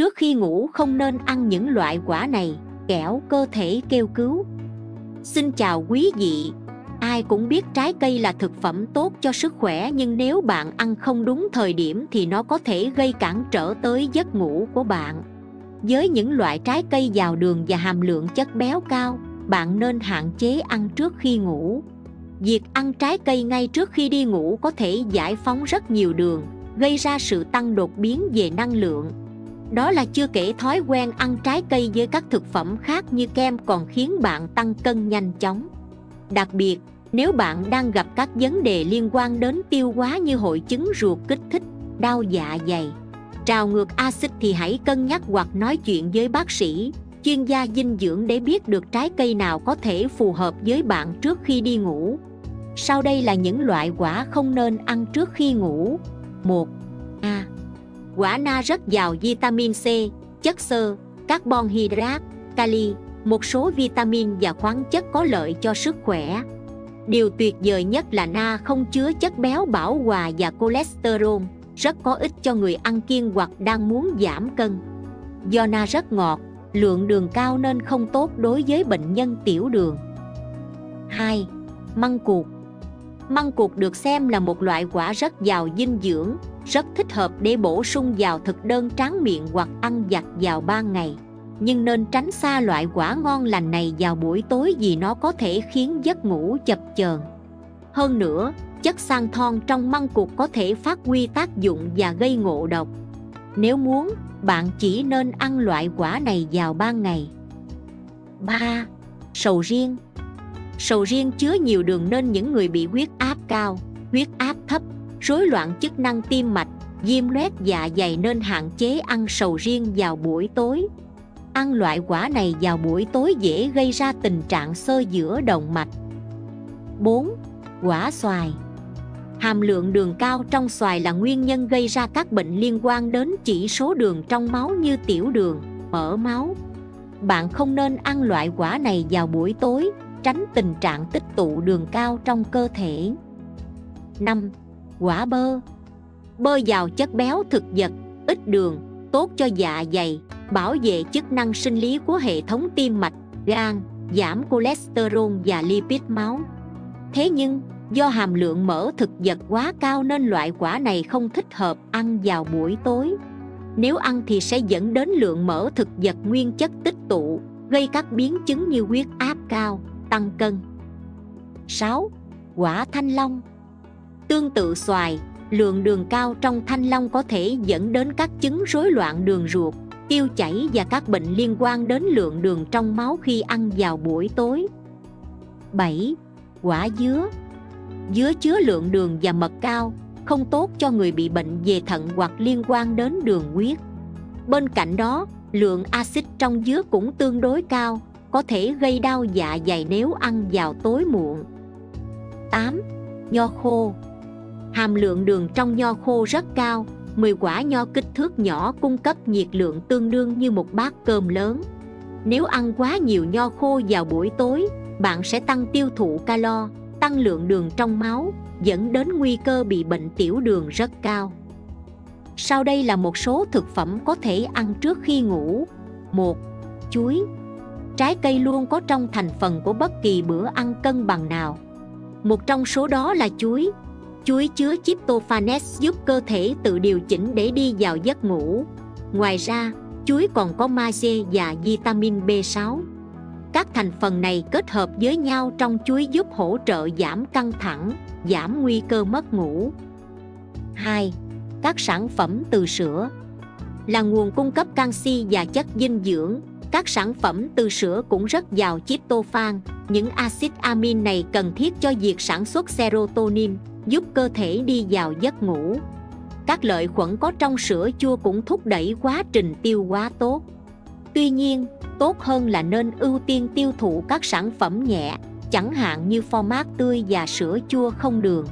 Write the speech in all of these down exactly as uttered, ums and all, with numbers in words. Trước khi ngủ không nên ăn những loại quả này, kẻo cơ thể kêu cứu. Xin chào quý vị. Ai cũng biết trái cây là thực phẩm tốt cho sức khỏe, nhưng nếu bạn ăn không đúng thời điểm thì nó có thể gây cản trở tới giấc ngủ của bạn. Với những loại trái cây giàu đường và hàm lượng chất béo cao, bạn nên hạn chế ăn trước khi ngủ. Việc ăn trái cây ngay trước khi đi ngủ có thể giải phóng rất nhiều đường, gây ra sự tăng đột biến về năng lượng. Đó là chưa kể thói quen ăn trái cây với các thực phẩm khác như kem còn khiến bạn tăng cân nhanh chóng. Đặc biệt, nếu bạn đang gặp các vấn đề liên quan đến tiêu hóa như hội chứng ruột kích thích, đau dạ dày, trào ngược axit thì hãy cân nhắc hoặc nói chuyện với bác sĩ, chuyên gia dinh dưỡng để biết được trái cây nào có thể phù hợp với bạn trước khi đi ngủ. Sau đây là những loại quả không nên ăn trước khi ngủ. một. A. Quả na rất giàu vitamin C, chất xơ, carbon hydrate, kali, một số vitamin và khoáng chất có lợi cho sức khỏe. Điều tuyệt vời nhất là na không chứa chất béo bão hòa và cholesterol, rất có ích cho người ăn kiêng hoặc đang muốn giảm cân. Do na rất ngọt, lượng đường cao nên không tốt đối với bệnh nhân tiểu đường. hai. Măng cụt. Măng cụt được xem là một loại quả rất giàu dinh dưỡng, rất thích hợp để bổ sung vào thực đơn tráng miệng hoặc ăn vặt vào ban ngày. Nhưng nên tránh xa loại quả ngon lành này vào buổi tối vì nó có thể khiến giấc ngủ chập chờn. Hơn nữa, chất xăng thon trong măng cụt có thể phát huy tác dụng và gây ngộ độc. Nếu muốn, bạn chỉ nên ăn loại quả này vào ban ngày. ba. Sầu riêng. Sầu riêng chứa nhiều đường nên những người bị huyết áp cao, huyết áp thấp, rối loạn chức năng tim mạch, viêm loét dạ dày nên hạn chế ăn sầu riêng vào buổi tối. Ăn loại quả này vào buổi tối dễ gây ra tình trạng xơ giữa động mạch. bốn. Quả xoài. Hàm lượng đường cao trong xoài là nguyên nhân gây ra các bệnh liên quan đến chỉ số đường trong máu như tiểu đường, mỡ máu. Bạn không nên ăn loại quả này vào buổi tối, tránh tình trạng tích tụ đường cao trong cơ thể. năm. Quả bơ. Bơ giàu chất béo thực vật, ít đường, tốt cho dạ dày, bảo vệ chức năng sinh lý của hệ thống tim mạch, gan, giảm cholesterol và lipid máu. Thế nhưng, do hàm lượng mỡ thực vật quá cao nên loại quả này không thích hợp ăn vào buổi tối. Nếu ăn thì sẽ dẫn đến lượng mỡ thực vật nguyên chất tích tụ, gây các biến chứng như huyết áp cao, tăng cân. sáu. Quả thanh long. Tương tự xoài, lượng đường cao trong thanh long có thể dẫn đến các chứng rối loạn đường ruột, tiêu chảy và các bệnh liên quan đến lượng đường trong máu khi ăn vào buổi tối. bảy. Quả dứa. Dứa chứa lượng đường và mật cao, không tốt cho người bị bệnh về thận hoặc liên quan đến đường huyết. Bên cạnh đó, lượng axit trong dứa cũng tương đối cao, có thể gây đau dạ dày nếu ăn vào tối muộn. tám. Nho khô. Hàm lượng đường trong nho khô rất cao, mười quả nho kích thước nhỏ cung cấp nhiệt lượng tương đương như một bát cơm lớn. Nếu ăn quá nhiều nho khô vào buổi tối, bạn sẽ tăng tiêu thụ calo, tăng lượng đường trong máu, dẫn đến nguy cơ bị bệnh tiểu đường rất cao. Sau đây là một số thực phẩm có thể ăn trước khi ngủ. một. Chuối. Trái cây luôn có trong thành phần của bất kỳ bữa ăn cân bằng nào. Một trong số đó là chuối. Chuối chứa tryptophan giúp cơ thể tự điều chỉnh để đi vào giấc ngủ. Ngoài ra, chuối còn có magie và vitamin B sáu. Các thành phần này kết hợp với nhau trong chuối giúp hỗ trợ giảm căng thẳng, giảm nguy cơ mất ngủ. hai. Các sản phẩm từ sữa. Là nguồn cung cấp canxi và chất dinh dưỡng, các sản phẩm từ sữa cũng rất giàu tryptophan, những axit amin này cần thiết cho việc sản xuất serotonin, giúp cơ thể đi vào giấc ngủ. Các lợi khuẩn có trong sữa chua cũng thúc đẩy quá trình tiêu hóa tốt. Tuy nhiên, tốt hơn là nên ưu tiên tiêu thụ các sản phẩm nhẹ, chẳng hạn như phô mai tươi và sữa chua không đường.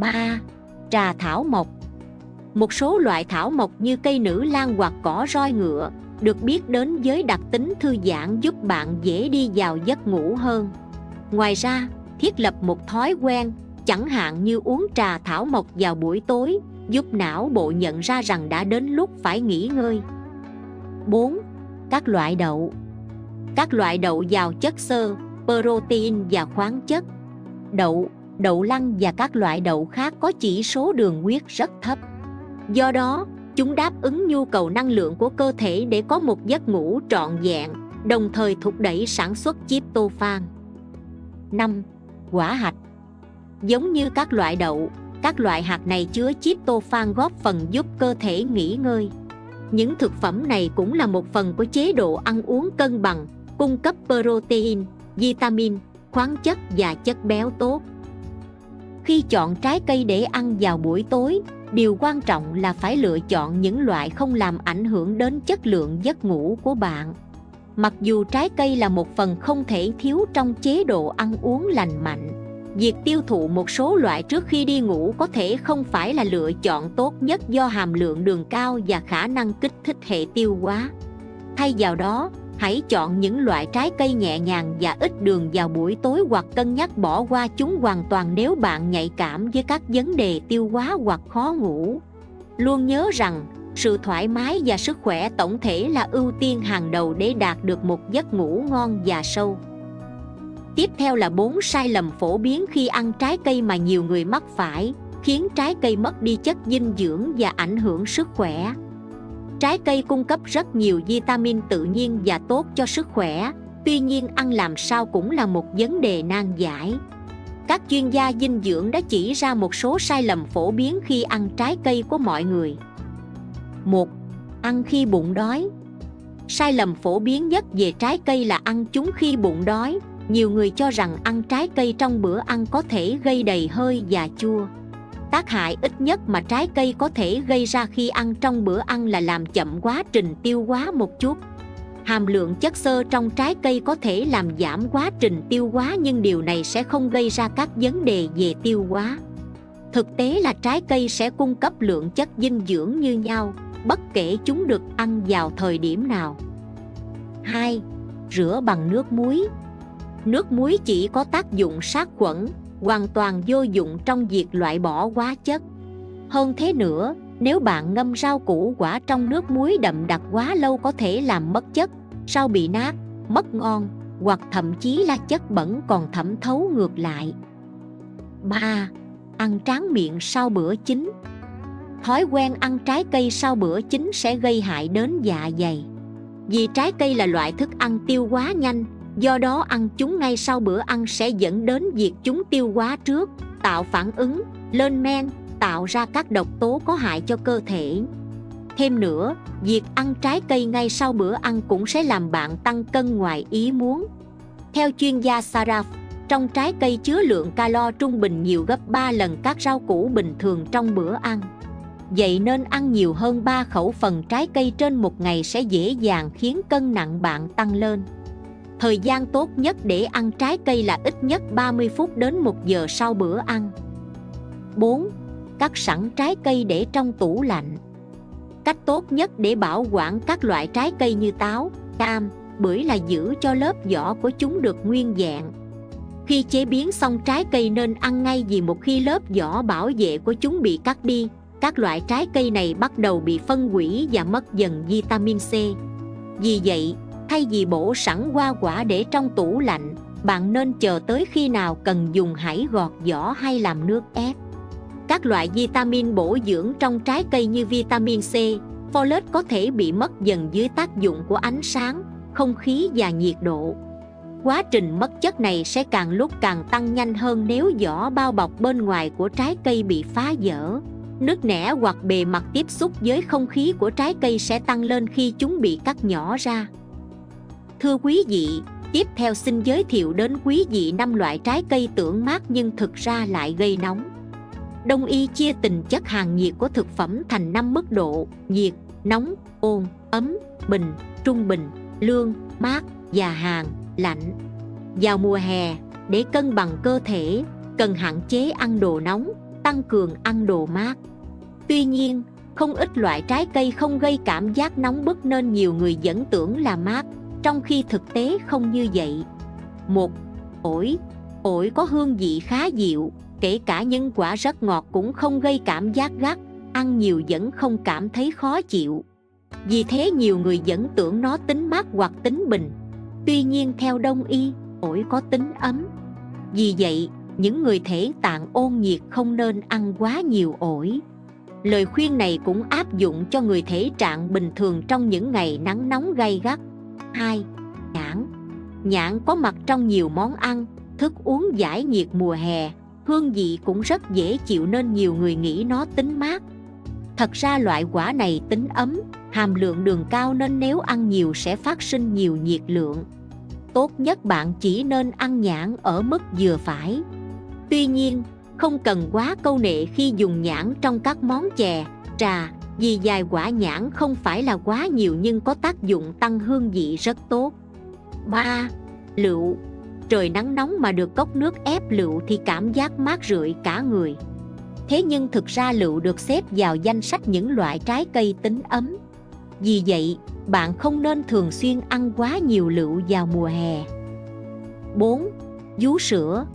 ba. Trà thảo mộc. Một số loại thảo mộc như cây nữ lang hoặc cỏ roi ngựa được biết đến với đặc tính thư giãn giúp bạn dễ đi vào giấc ngủ hơn. Ngoài ra, thiết lập một thói quen, chẳng hạn như uống trà thảo mộc vào buổi tối, giúp não bộ nhận ra rằng đã đến lúc phải nghỉ ngơi, bốn. Các loại đậu. Các loại đậu giàu chất xơ, protein và khoáng chất. Đậu, đậu lăng và các loại đậu khác có chỉ số đường huyết rất thấp. Do đó, chúng đáp ứng nhu cầu năng lượng của cơ thể để có một giấc ngủ trọn vẹn, đồng thời thúc đẩy sản xuất tryptophan. năm. Quả hạch. Giống như các loại đậu, các loại hạt này chứa tryptophan góp phần giúp cơ thể nghỉ ngơi. Những thực phẩm này cũng là một phần của chế độ ăn uống cân bằng, cung cấp protein, vitamin, khoáng chất và chất béo tốt. Khi chọn trái cây để ăn vào buổi tối, điều quan trọng là phải lựa chọn những loại không làm ảnh hưởng đến chất lượng giấc ngủ của bạn. Mặc dù trái cây là một phần không thể thiếu trong chế độ ăn uống lành mạnh, việc tiêu thụ một số loại trước khi đi ngủ có thể không phải là lựa chọn tốt nhất do hàm lượng đường cao và khả năng kích thích hệ tiêu hóa. Thay vào đó, hãy chọn những loại trái cây nhẹ nhàng và ít đường vào buổi tối, hoặc cân nhắc bỏ qua chúng hoàn toàn nếu bạn nhạy cảm với các vấn đề tiêu hóa hoặc khó ngủ. Luôn nhớ rằng, sự thoải mái và sức khỏe tổng thể là ưu tiên hàng đầu để đạt được một giấc ngủ ngon và sâu. Tiếp theo là bốn sai lầm phổ biến khi ăn trái cây mà nhiều người mắc phải, khiến trái cây mất đi chất dinh dưỡng và ảnh hưởng sức khỏe. Trái cây cung cấp rất nhiều vitamin tự nhiên và tốt cho sức khỏe, tuy nhiên ăn làm sao cũng là một vấn đề nan giải. Các chuyên gia dinh dưỡng đã chỉ ra một số sai lầm phổ biến khi ăn trái cây của mọi người. một. Ăn khi bụng đói. Sai lầm phổ biến nhất về trái cây là ăn chúng khi bụng đói. Nhiều người cho rằng ăn trái cây trong bữa ăn có thể gây đầy hơi và chua. Tác hại ít nhất mà trái cây có thể gây ra khi ăn trong bữa ăn là làm chậm quá trình tiêu hóa một chút. Hàm lượng chất xơ trong trái cây có thể làm giảm quá trình tiêu hóa, nhưng điều này sẽ không gây ra các vấn đề về tiêu hóa. Thực tế là trái cây sẽ cung cấp lượng chất dinh dưỡng như nhau, bất kể chúng được ăn vào thời điểm nào. hai. Rửa bằng nước muối. Nước muối chỉ có tác dụng sát khuẩn, hoàn toàn vô dụng trong việc loại bỏ hóa chất. Hơn thế nữa, nếu bạn ngâm rau củ quả trong nước muối đậm đặc quá lâu có thể làm mất chất, rau bị nát, mất ngon, hoặc thậm chí là chất bẩn còn thẩm thấu ngược lại. ba. Ăn tráng miệng sau bữa chính. Thói quen ăn trái cây sau bữa chính sẽ gây hại đến dạ dày. Vì trái cây là loại thức ăn tiêu hóa nhanh, do đó ăn chúng ngay sau bữa ăn sẽ dẫn đến việc chúng tiêu hóa trước, tạo phản ứng lên men, tạo ra các độc tố có hại cho cơ thể. Thêm nữa, việc ăn trái cây ngay sau bữa ăn cũng sẽ làm bạn tăng cân ngoài ý muốn. Theo chuyên gia Saraf, trong trái cây chứa lượng calo trung bình nhiều gấp ba lần các rau củ bình thường trong bữa ăn. Vậy nên ăn nhiều hơn ba khẩu phần trái cây trên một ngày sẽ dễ dàng khiến cân nặng bạn tăng lên. Thời gian tốt nhất để ăn trái cây là ít nhất ba mươi phút đến một giờ sau bữa ăn. bốn. Cắt sẵn trái cây để trong tủ lạnh. Cách tốt nhất để bảo quản các loại trái cây như táo, cam, bưởi là giữ cho lớp vỏ của chúng được nguyên vẹn. Khi chế biến xong trái cây nên ăn ngay, vì một khi lớp vỏ bảo vệ của chúng bị cắt đi, các loại trái cây này bắt đầu bị phân hủy và mất dần vitamin C. Vì vậy, thay vì bổ sẵn hoa quả để trong tủ lạnh, bạn nên chờ tới khi nào cần dùng hãy gọt vỏ hay làm nước ép. Các loại vitamin bổ dưỡng trong trái cây như vitamin C, folate có thể bị mất dần dưới tác dụng của ánh sáng, không khí và nhiệt độ. Quá trình mất chất này sẽ càng lúc càng tăng nhanh hơn nếu vỏ bao bọc bên ngoài của trái cây bị phá vỡ. Nứt nẻ hoặc bề mặt tiếp xúc với không khí của trái cây sẽ tăng lên khi chúng bị cắt nhỏ ra. Thưa quý vị, tiếp theo xin giới thiệu đến quý vị năm loại trái cây tưởng mát nhưng thực ra lại gây nóng. Đông y chia tình chất hàn nhiệt của thực phẩm thành năm mức độ: nhiệt, nóng, ôn, ấm, bình, trung bình, lương, mát và hàn, lạnh. Vào mùa hè, để cân bằng cơ thể, cần hạn chế ăn đồ nóng, tăng cường ăn đồ mát. Tuy nhiên, không ít loại trái cây không gây cảm giác nóng bức nên nhiều người vẫn tưởng là mát, trong khi thực tế không như vậy. một. Ổi. Ổi có hương vị khá dịu, kể cả những quả rất ngọt cũng không gây cảm giác gắt, ăn nhiều vẫn không cảm thấy khó chịu. Vì thế nhiều người vẫn tưởng nó tính mát hoặc tính bình. Tuy nhiên theo Đông y, ổi có tính ấm. Vì vậy, những người thể tạng ôn nhiệt không nên ăn quá nhiều ổi. Lời khuyên này cũng áp dụng cho người thể trạng bình thường trong những ngày nắng nóng gay gắt. Hai. Nhãn. Nhãn có mặt trong nhiều món ăn, thức uống giải nhiệt mùa hè. Hương vị cũng rất dễ chịu nên nhiều người nghĩ nó tính mát. Thật ra loại quả này tính ấm, hàm lượng đường cao nên nếu ăn nhiều sẽ phát sinh nhiều nhiệt lượng. Tốt nhất bạn chỉ nên ăn nhãn ở mức vừa phải. Tuy nhiên, không cần quá câu nệ khi dùng nhãn trong các món chè, trà, vì vài quả nhãn không phải là quá nhiều nhưng có tác dụng tăng hương vị rất tốt. Ba. Lựu. Trời nắng nóng mà được cốc nước ép lựu thì cảm giác mát rượi cả người. Thế nhưng thực ra lựu được xếp vào danh sách những loại trái cây tính ấm. Vì vậy, bạn không nên thường xuyên ăn quá nhiều lựu vào mùa hè. Bốn. Vú sữa.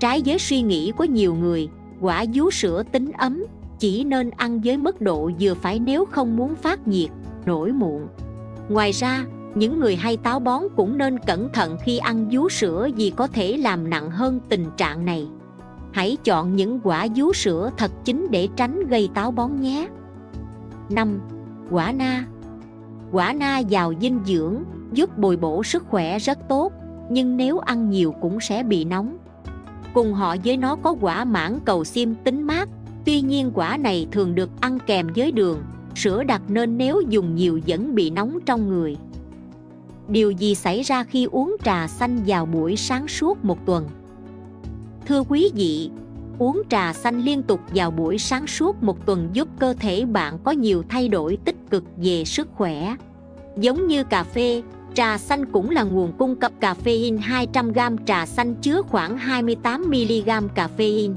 Trái với suy nghĩ của nhiều người, quả vú sữa tính ấm, chỉ nên ăn với mức độ vừa phải nếu không muốn phát nhiệt, nổi mụn. Ngoài ra, những người hay táo bón cũng nên cẩn thận khi ăn vú sữa vì có thể làm nặng hơn tình trạng này. Hãy chọn những quả vú sữa thật chín để tránh gây táo bón nhé. Năm. Quả na. Quả na giàu dinh dưỡng, giúp bồi bổ sức khỏe rất tốt, nhưng nếu ăn nhiều cũng sẽ bị nóng. Cùng họ với nó có quả mãng cầu xiêm tính mát, tuy nhiên quả này thường được ăn kèm với đường, sữa đặc nên nếu dùng nhiều vẫn bị nóng trong người. Điều gì xảy ra khi uống trà xanh vào buổi sáng suốt một tuần? Thưa quý vị, uống trà xanh liên tục vào buổi sáng suốt một tuần giúp cơ thể bạn có nhiều thay đổi tích cực về sức khỏe. Giống như cà phê, trà xanh cũng là nguồn cung cấp caffeine. Hai trăm gam trà xanh chứa khoảng hai mươi tám mi-li-gam caffeine.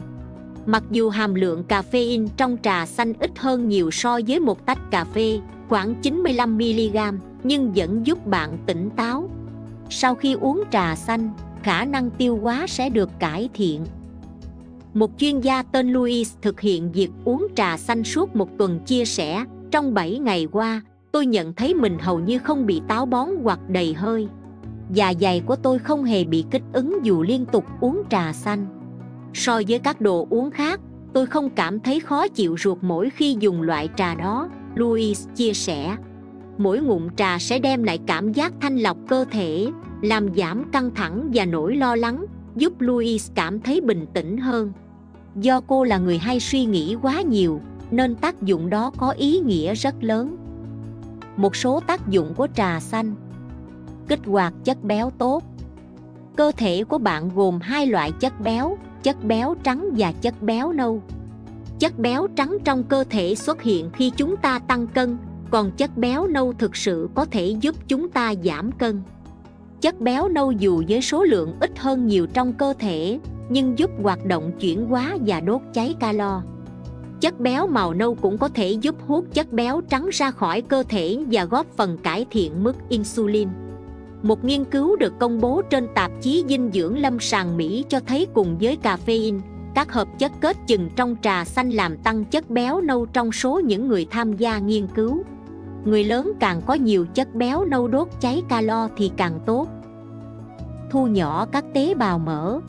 Mặc dù hàm lượng caffeine trong trà xanh ít hơn nhiều so với một tách cà phê, khoảng chín mươi lăm mi-li-gam, nhưng vẫn giúp bạn tỉnh táo. Sau khi uống trà xanh, khả năng tiêu hóa sẽ được cải thiện. Một chuyên gia tên Louis thực hiện việc uống trà xanh suốt một tuần chia sẻ, trong bảy ngày qua, tôi nhận thấy mình hầu như không bị táo bón hoặc đầy hơi. Dạ dày của tôi không hề bị kích ứng dù liên tục uống trà xanh. So với các đồ uống khác, tôi không cảm thấy khó chịu ruột mỗi khi dùng loại trà đó, Louis chia sẻ. Mỗi ngụm trà sẽ đem lại cảm giác thanh lọc cơ thể, làm giảm căng thẳng và nỗi lo lắng, giúp Louis cảm thấy bình tĩnh hơn. Do cô là người hay suy nghĩ quá nhiều, nên tác dụng đó có ý nghĩa rất lớn. Một số tác dụng của trà xanh. Kích hoạt chất béo tốt. Cơ thể của bạn gồm hai loại chất béo, chất béo trắng và chất béo nâu. Chất béo trắng trong cơ thể xuất hiện khi chúng ta tăng cân, còn chất béo nâu thực sự có thể giúp chúng ta giảm cân. Chất béo nâu dù với số lượng ít hơn nhiều trong cơ thể, nhưng giúp hoạt động chuyển hóa và đốt cháy calo. Chất béo màu nâu cũng có thể giúp hút chất béo trắng ra khỏi cơ thể và góp phần cải thiện mức insulin. Một nghiên cứu được công bố trên tạp chí Dinh dưỡng Lâm sàng Mỹ cho thấy cùng với caffeine, các hợp chất kết chừng trong trà xanh làm tăng chất béo nâu trong số những người tham gia nghiên cứu. Người lớn càng có nhiều chất béo nâu đốt cháy calo thì càng tốt. Thu nhỏ các tế bào mỡ.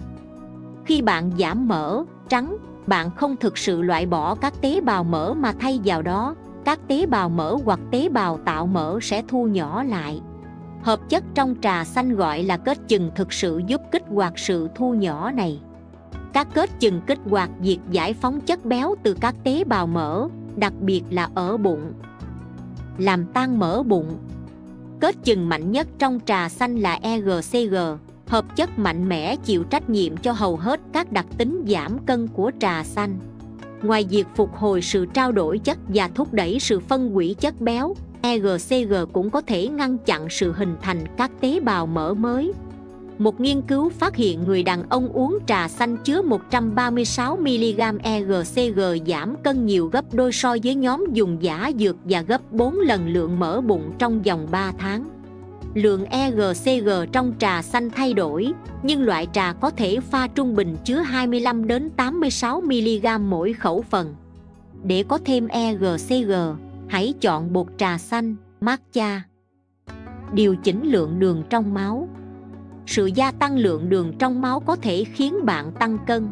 Khi bạn giảm mỡ trắng, bạn không thực sự loại bỏ các tế bào mỡ mà thay vào đó, các tế bào mỡ hoặc tế bào tạo mỡ sẽ thu nhỏ lại. Hợp chất trong trà xanh gọi là kết chừng thực sự giúp kích hoạt sự thu nhỏ này. Các kết chừng kích hoạt việc giải phóng chất béo từ các tế bào mỡ, đặc biệt là ở bụng. Làm tan mỡ bụng. Kết chừng mạnh nhất trong trà xanh là e giê xê giê, hợp chất mạnh mẽ chịu trách nhiệm cho hầu hết các đặc tính giảm cân của trà xanh. Ngoài việc phục hồi sự trao đổi chất và thúc đẩy sự phân hủy chất béo, e giê xê giê cũng có thể ngăn chặn sự hình thành các tế bào mỡ mới. Một nghiên cứu phát hiện người đàn ông uống trà xanh chứa một trăm ba mươi sáu mi-li-gam e giê xê giê giảm cân nhiều gấp đôi so với nhóm dùng giả dược và gấp bốn lần lượng mỡ bụng trong vòng ba tháng. Lượng e giê xê giê trong trà xanh thay đổi, nhưng loại trà có thể pha trung bình chứa hai mươi lăm đến tám mươi sáu mi-li-gam mỗi khẩu phần. Để có thêm e giê xê giê, hãy chọn bột trà xanh, matcha. Điều chỉnh lượng đường trong máu. Sự gia tăng lượng đường trong máu có thể khiến bạn tăng cân.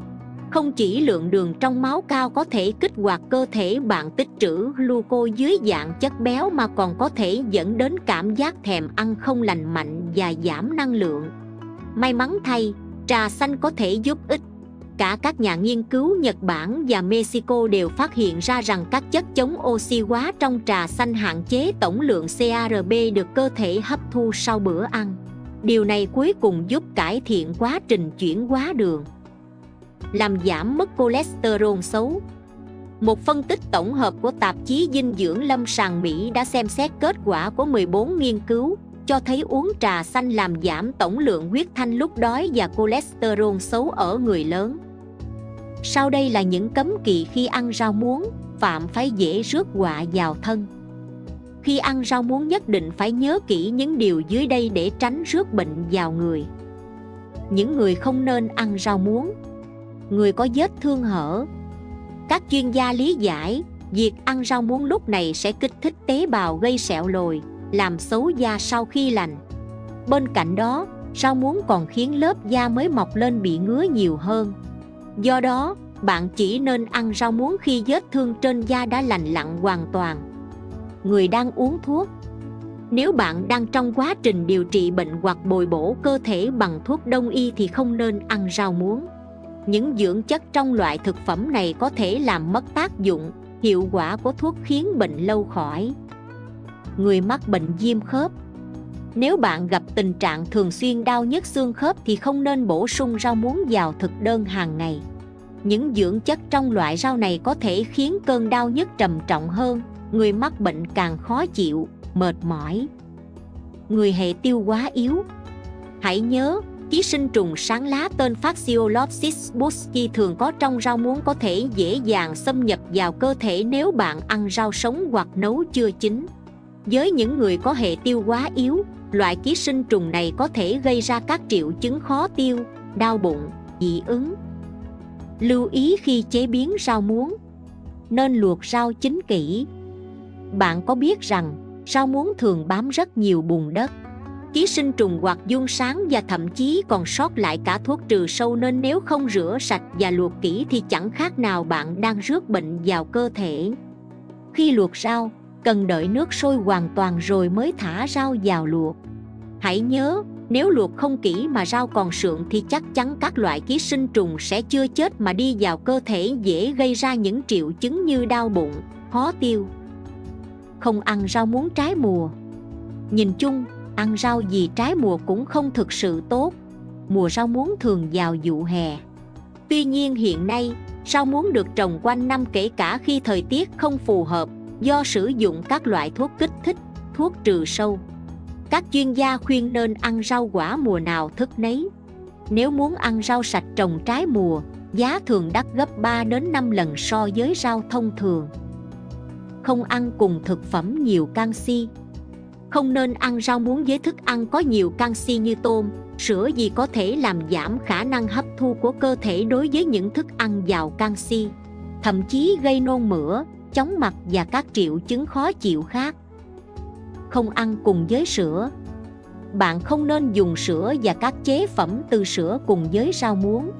Không chỉ lượng đường trong máu cao có thể kích hoạt cơ thể bạn tích trữ glucose dưới dạng chất béo mà còn có thể dẫn đến cảm giác thèm ăn không lành mạnh và giảm năng lượng. May mắn thay, trà xanh có thể giúp ích. Cả các nhà nghiên cứu Nhật Bản và Mexico đều phát hiện ra rằng các chất chống oxy hóa trong trà xanh hạn chế tổng lượng C R B được cơ thể hấp thu sau bữa ăn. Điều này cuối cùng giúp cải thiện quá trình chuyển hóa đường, làm giảm mức cholesterol xấu. Một phân tích tổng hợp của tạp chí Dinh dưỡng Lâm sàng Mỹ đã xem xét kết quả của mười bốn nghiên cứu, cho thấy uống trà xanh làm giảm tổng lượng huyết thanh lúc đói và cholesterol xấu ở người lớn. Sau đây là những cấm kỵ khi ăn rau muống, phạm phải dễ rước họa vào thân. Khi ăn rau muống nhất định phải nhớ kỹ những điều dưới đây để tránh rước bệnh vào người. Những người không nên ăn rau muống. Người có vết thương hở. Các chuyên gia lý giải, việc ăn rau muống lúc này sẽ kích thích tế bào gây sẹo lồi, làm xấu da sau khi lành. Bên cạnh đó, rau muống còn khiến lớp da mới mọc lên bị ngứa nhiều hơn. Do đó, bạn chỉ nên ăn rau muống khi vết thương trên da đã lành lặn hoàn toàn. Người đang uống thuốc. Nếu bạn đang trong quá trình điều trị bệnh hoặc bồi bổ cơ thể bằng thuốc đông y thì không nên ăn rau muống. Những dưỡng chất trong loại thực phẩm này có thể làm mất tác dụng, hiệu quả của thuốc khiến bệnh lâu khỏi. Người mắc bệnh viêm khớp. Nếu bạn gặp tình trạng thường xuyên đau nhức xương khớp thì không nên bổ sung rau muống vào thực đơn hàng ngày. Những dưỡng chất trong loại rau này có thể khiến cơn đau nhức trầm trọng hơn, người mắc bệnh càng khó chịu, mệt mỏi. Người hệ tiêu hóa yếu. Hãy nhớ, ký sinh trùng sáng lá tên Phachyolopsis busci thường có trong rau muống có thể dễ dàng xâm nhập vào cơ thể nếu bạn ăn rau sống hoặc nấu chưa chín. Với những người có hệ tiêu hóa yếu, loại ký sinh trùng này có thể gây ra các triệu chứng khó tiêu, đau bụng, dị ứng. Lưu ý khi chế biến rau muống. Nên luộc rau chín kỹ. Bạn có biết rằng, rau muống thường bám rất nhiều bùn đất, ký sinh trùng hoặc giun sáng và thậm chí còn sót lại cả thuốc trừ sâu, nên nếu không rửa sạch và luộc kỹ thì chẳng khác nào bạn đang rước bệnh vào cơ thể. Khi luộc rau, cần đợi nước sôi hoàn toàn rồi mới thả rau vào luộc. Hãy nhớ, nếu luộc không kỹ mà rau còn sượng thì chắc chắn các loại ký sinh trùng sẽ chưa chết mà đi vào cơ thể, dễ gây ra những triệu chứng như đau bụng, khó tiêu. Không ăn rau muống trái mùa. Nhìn chung, ăn rau gì trái mùa cũng không thực sự tốt. Mùa rau muống thường vào vụ hè. Tuy nhiên hiện nay, rau muống được trồng quanh năm kể cả khi thời tiết không phù hợp, do sử dụng các loại thuốc kích thích, thuốc trừ sâu. Các chuyên gia khuyên nên ăn rau quả mùa nào thức nấy. Nếu muốn ăn rau sạch trồng trái mùa, giá thường đắt gấp ba đến năm lần so với rau thông thường. Không ăn cùng thực phẩm nhiều canxi. Không nên ăn rau muống với thức ăn có nhiều canxi như tôm, sữa vì có thể làm giảm khả năng hấp thu của cơ thể đối với những thức ăn giàu canxi, thậm chí gây nôn mửa, chóng mặt và các triệu chứng khó chịu khác. Không ăn cùng với sữa. Bạn không nên dùng sữa và các chế phẩm từ sữa cùng với rau muống,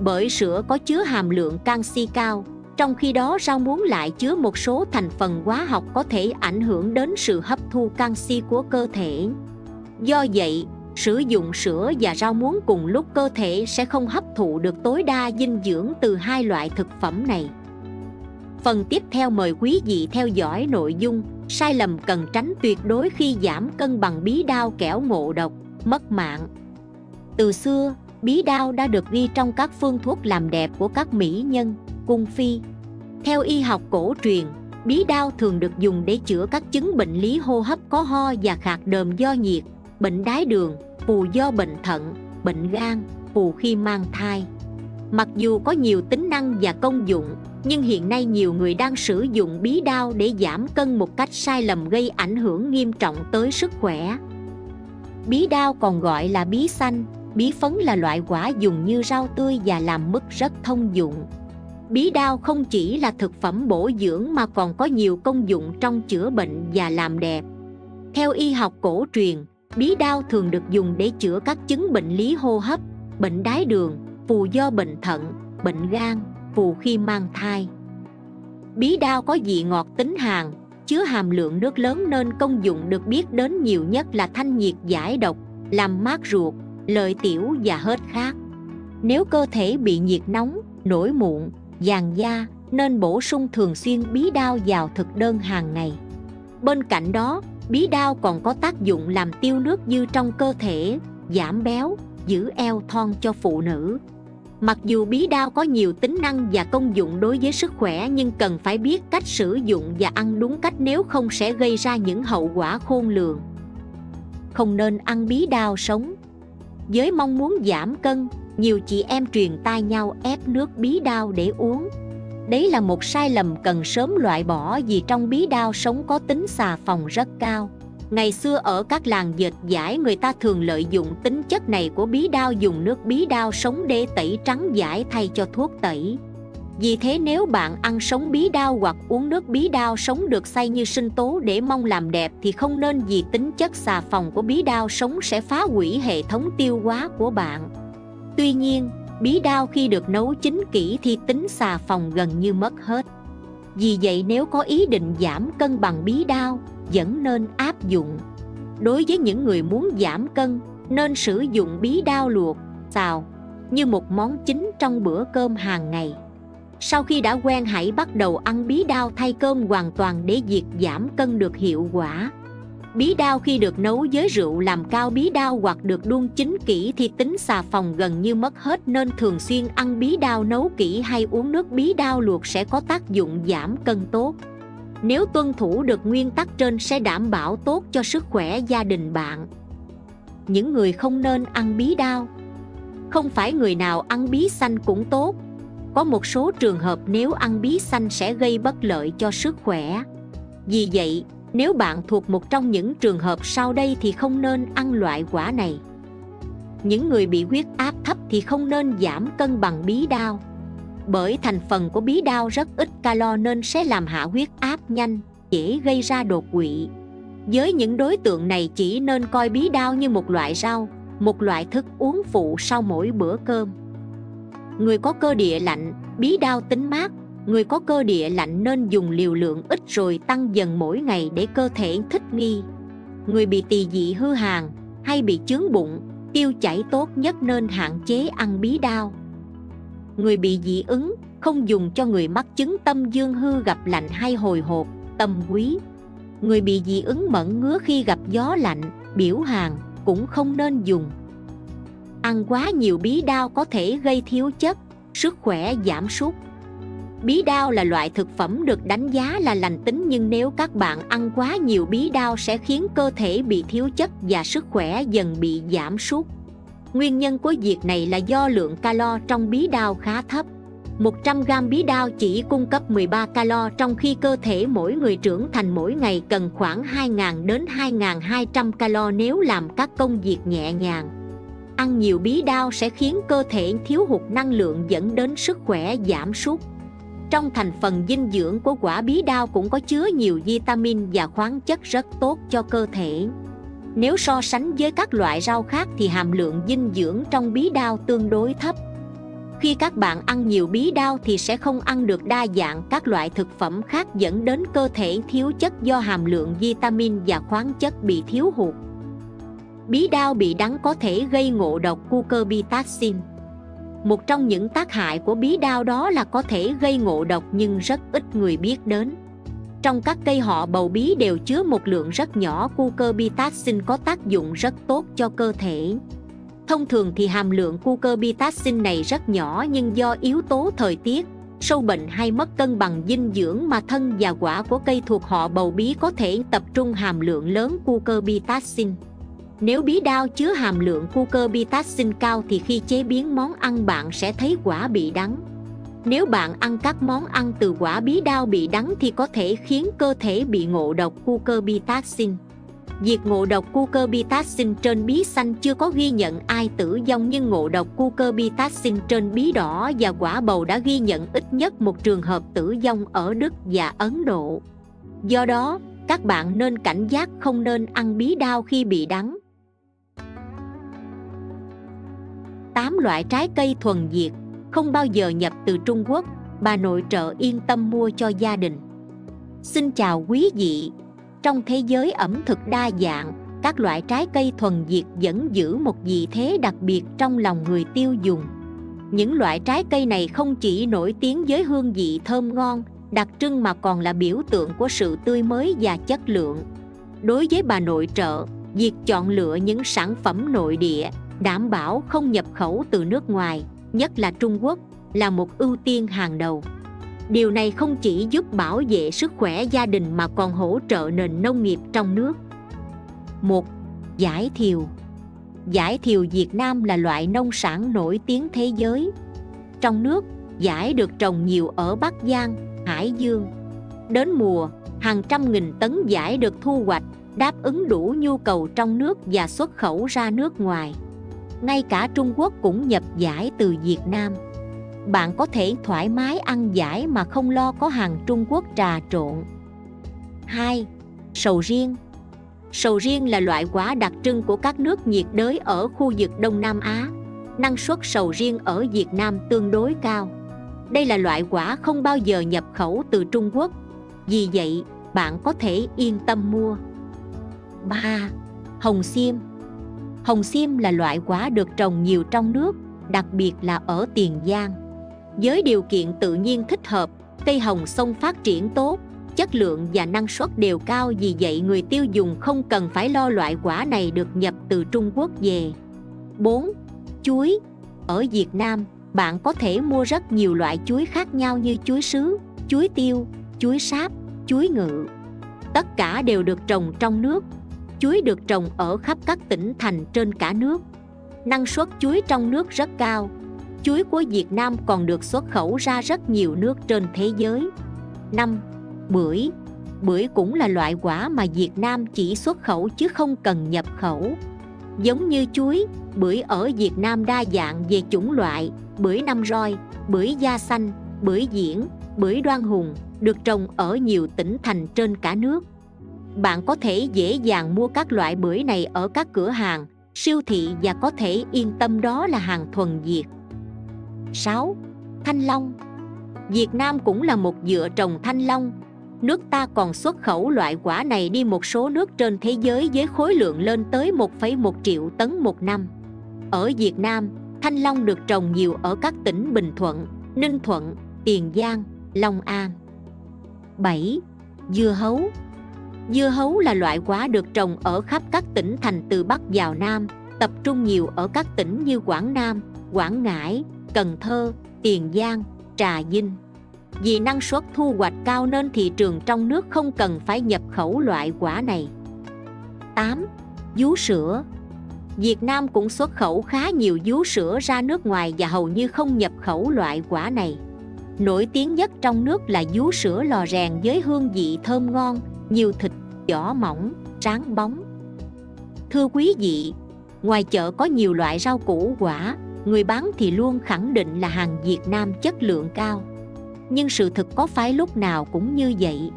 bởi sữa có chứa hàm lượng canxi cao, trong khi đó rau muống lại chứa một số thành phần hóa học có thể ảnh hưởng đến sự hấp thu canxi của cơ thể. Do vậy, sử dụng sữa và rau muống cùng lúc cơ thể sẽ không hấp thụ được tối đa dinh dưỡng từ hai loại thực phẩm này. Phần tiếp theo mời quý vị theo dõi nội dung sai lầm cần tránh tuyệt đối khi giảm cân bằng bí đao kẻo ngộ độc, mất mạng. Từ xưa, bí đao đã được ghi trong các phương thuốc làm đẹp của các mỹ nhân, cung phi. Theo y học cổ truyền, bí đao thường được dùng để chữa các chứng bệnh lý hô hấp có ho và khạc đờm do nhiệt, bệnh đái đường, phù do bệnh thận, bệnh gan, phù khi mang thai. Mặc dù có nhiều tính năng và công dụng, nhưng hiện nay nhiều người đang sử dụng bí đao để giảm cân một cách sai lầm, gây ảnh hưởng nghiêm trọng tới sức khỏe. Bí đao còn gọi là bí xanh, bí phấn là loại quả dùng như rau tươi và làm mứt rất thông dụng. Bí đao không chỉ là thực phẩm bổ dưỡng mà còn có nhiều công dụng trong chữa bệnh và làm đẹp. Theo y học cổ truyền, bí đao thường được dùng để chữa các chứng bệnh lý hô hấp, bệnh đái đường, phù do bệnh thận, bệnh gan, phù khi mang thai. Bí đao có vị ngọt tính hàn, chứa hàm lượng nước lớn nên công dụng được biết đến nhiều nhất là thanh nhiệt giải độc, làm mát ruột, lợi tiểu và hết khát. Nếu cơ thể bị nhiệt nóng, nổi mụn, vàng da nên bổ sung thường xuyên bí đao vào thực đơn hàng ngày. Bên cạnh đó, bí đao còn có tác dụng làm tiêu nước dư trong cơ thể, giảm béo, giữ eo thon cho phụ nữ. Mặc dù bí đao có nhiều tính năng và công dụng đối với sức khỏe nhưng cần phải biết cách sử dụng và ăn đúng cách, nếu không sẽ gây ra những hậu quả khôn lường. Không nên ăn bí đao sống. Với mong muốn giảm cân, nhiều chị em truyền tai nhau ép nước bí đao để uống. Đấy là một sai lầm cần sớm loại bỏ vì trong bí đao sống có tính xà phòng rất cao. Ngày xưa ở các làng dệt vải, người ta thường lợi dụng tính chất này của bí đao, dùng nước bí đao sống để tẩy trắng vải thay cho thuốc tẩy. Vì thế nếu bạn ăn sống bí đao hoặc uống nước bí đao sống được xay như sinh tố để mong làm đẹp thì không nên, vì tính chất xà phòng của bí đao sống sẽ phá hủy hệ thống tiêu hóa của bạn. Tuy nhiên, bí đao khi được nấu chín kỹ thì tính xà phòng gần như mất hết. Vì vậy nếu có ý định giảm cân bằng bí đao, vẫn nên áp dụng. Đối với những người muốn giảm cân, nên sử dụng bí đao luộc, xào như một món chính trong bữa cơm hàng ngày. Sau khi đã quen hãy bắt đầu ăn bí đao thay cơm hoàn toàn để việc giảm cân được hiệu quả. Bí đao khi được nấu với rượu làm cao bí đao hoặc được đun chín kỹ thì tính xà phòng gần như mất hết, nên thường xuyên ăn bí đao nấu kỹ hay uống nước bí đao luộc sẽ có tác dụng giảm cân tốt. Nếu tuân thủ được nguyên tắc trên sẽ đảm bảo tốt cho sức khỏe gia đình bạn. Những người không nên ăn bí đao. Không phải người nào ăn bí xanh cũng tốt. Có một số trường hợp nếu ăn bí xanh sẽ gây bất lợi cho sức khỏe. Vì vậy, nếu bạn thuộc một trong những trường hợp sau đây thì không nên ăn loại quả này. Những người bị huyết áp thấp thì không nên giảm cân bằng bí đao. Bởi thành phần của bí đao rất ít calo nên sẽ làm hạ huyết áp nhanh, dễ gây ra đột quỵ. Với những đối tượng này chỉ nên coi bí đao như một loại rau, một loại thức uống phụ sau mỗi bữa cơm. Người có cơ địa lạnh, bí đao tính mát. Người có cơ địa lạnh nên dùng liều lượng ít rồi tăng dần mỗi ngày để cơ thể thích nghi. Người bị tỳ dị hư hàn hay bị chướng bụng, tiêu chảy tốt nhất nên hạn chế ăn bí đao. Người bị dị ứng, không dùng cho người mắc chứng tâm dương hư, gặp lạnh hay hồi hộp, tâm quý. Người bị dị ứng mẩn ngứa khi gặp gió lạnh, biểu hàn cũng không nên dùng. Ăn quá nhiều bí đao có thể gây thiếu chất, sức khỏe giảm sút. Bí đao là loại thực phẩm được đánh giá là lành tính, nhưng nếu các bạn ăn quá nhiều bí đao sẽ khiến cơ thể bị thiếu chất và sức khỏe dần bị giảm sút. Nguyên nhân của việc này là do lượng calo trong bí đao khá thấp. một trăm gam bí đao chỉ cung cấp mười ba calo, trong khi cơ thể mỗi người trưởng thành mỗi ngày cần khoảng hai nghìn đến hai nghìn hai trăm calo nếu làm các công việc nhẹ nhàng. Ăn nhiều bí đao sẽ khiến cơ thể thiếu hụt năng lượng dẫn đến sức khỏe giảm sút. Trong thành phần dinh dưỡng của quả bí đao cũng có chứa nhiều vitamin và khoáng chất rất tốt cho cơ thể. Nếu so sánh với các loại rau khác thì hàm lượng dinh dưỡng trong bí đao tương đối thấp. Khi các bạn ăn nhiều bí đao thì sẽ không ăn được đa dạng các loại thực phẩm khác, dẫn đến cơ thể thiếu chất do hàm lượng vitamin và khoáng chất bị thiếu hụt. Bí đao bị đắng có thể gây ngộ độc cucurbitacin. Một trong những tác hại của bí đao đó là có thể gây ngộ độc nhưng rất ít người biết đến. Trong các cây họ bầu bí đều chứa một lượng rất nhỏ cucurbitacin có tác dụng rất tốt cho cơ thể. Thông thường thì hàm lượng cucurbitacin này rất nhỏ nhưng do yếu tố thời tiết, sâu bệnh hay mất cân bằng dinh dưỡng mà thân và quả của cây thuộc họ bầu bí có thể tập trung hàm lượng lớn cucurbitacin. Nếu bí đao chứa hàm lượng cucurbitacin cao thì khi chế biến món ăn bạn sẽ thấy quả bị đắng. Nếu bạn ăn các món ăn từ quả bí đao bị đắng thì có thể khiến cơ thể bị ngộ độc cucurbitacin. Việc ngộ độc cucurbitacin trên bí xanh chưa có ghi nhận ai tử vong, nhưng ngộ độc cucurbitacin trên bí đỏ và quả bầu đã ghi nhận ít nhất một trường hợp tử vong ở Đức và Ấn Độ. Do đó, các bạn nên cảnh giác, không nên ăn bí đao khi bị đắng. tám loại trái cây thuần Việt, không bao giờ nhập từ Trung Quốc, bà nội trợ yên tâm mua cho gia đình. Xin chào quý vị! Trong thế giới ẩm thực đa dạng, các loại trái cây thuần Việt vẫn giữ một vị thế đặc biệt trong lòng người tiêu dùng. Những loại trái cây này không chỉ nổi tiếng với hương vị thơm ngon, đặc trưng mà còn là biểu tượng của sự tươi mới và chất lượng. Đối với bà nội trợ, việc chọn lựa những sản phẩm nội địa, đảm bảo không nhập khẩu từ nước ngoài, nhất là Trung Quốc, là một ưu tiên hàng đầu. Điều này không chỉ giúp bảo vệ sức khỏe gia đình mà còn hỗ trợ nền nông nghiệp trong nước. một. Vải thiều. Vải thiều Việt Nam là loại nông sản nổi tiếng thế giới. Trong nước, vải được trồng nhiều ở Bắc Giang, Hải Dương. Đến mùa, hàng trăm nghìn tấn vải được thu hoạch, đáp ứng đủ nhu cầu trong nước và xuất khẩu ra nước ngoài. Ngay cả Trung Quốc cũng nhập vải từ Việt Nam. Bạn có thể thoải mái ăn vải mà không lo có hàng Trung Quốc trà trộn. hai. Sầu riêng. Sầu riêng là loại quả đặc trưng của các nước nhiệt đới ở khu vực Đông Nam Á. Năng suất sầu riêng ở Việt Nam tương đối cao. Đây là loại quả không bao giờ nhập khẩu từ Trung Quốc. Vì vậy, bạn có thể yên tâm mua. ba. Hồng xiêm. Hồng xiêm là loại quả được trồng nhiều trong nước, đặc biệt là ở Tiền Giang. Với điều kiện tự nhiên thích hợp, cây hồng sông phát triển tốt, chất lượng và năng suất đều cao, vì vậy người tiêu dùng không cần phải lo loại quả này được nhập từ Trung Quốc về. bốn. Chuối. Ở Việt Nam, bạn có thể mua rất nhiều loại chuối khác nhau như chuối sứ, chuối tiêu, chuối sáp, chuối ngự. Tất cả đều được trồng trong nước. Chuối được trồng ở khắp các tỉnh thành trên cả nước. Năng suất chuối trong nước rất cao. Chuối của Việt Nam còn được xuất khẩu ra rất nhiều nước trên thế giới. năm. Bưởi. Bưởi cũng là loại quả mà Việt Nam chỉ xuất khẩu chứ không cần nhập khẩu. Giống như chuối, bưởi ở Việt Nam đa dạng về chủng loại. Bưởi năm roi, bưởi da xanh, bưởi diễn, bưởi đoan hùng được trồng ở nhiều tỉnh thành trên cả nước. Bạn có thể dễ dàng mua các loại bưởi này ở các cửa hàng, siêu thị và có thể yên tâm đó là hàng thuần Việt. sáu. Thanh long. Việt Nam cũng là một vựa trồng thanh long. Nước ta còn xuất khẩu loại quả này đi một số nước trên thế giới với khối lượng lên tới một phẩy một triệu tấn một năm. Ở Việt Nam, thanh long được trồng nhiều ở các tỉnh Bình Thuận, Ninh Thuận, Tiền Giang, Long An. bảy. Dưa hấu. Dưa hấu là loại quả được trồng ở khắp các tỉnh thành từ Bắc vào Nam, tập trung nhiều ở các tỉnh như Quảng Nam, Quảng Ngãi, Cần Thơ, Tiền Giang, Trà Vinh. Vì năng suất thu hoạch cao nên thị trường trong nước không cần phải nhập khẩu loại quả này. tám. Vú sữa. Việt Nam cũng xuất khẩu khá nhiều vú sữa ra nước ngoài và hầu như không nhập khẩu loại quả này. Nổi tiếng nhất trong nước là vú sữa lò rèn với hương vị thơm ngon, nhiều thịt, vỏ mỏng, tráng bóng. Thưa quý vị, ngoài chợ có nhiều loại rau củ quả, người bán thì luôn khẳng định là hàng Việt Nam chất lượng cao. Nhưng sự thực có phải lúc nào cũng như vậy?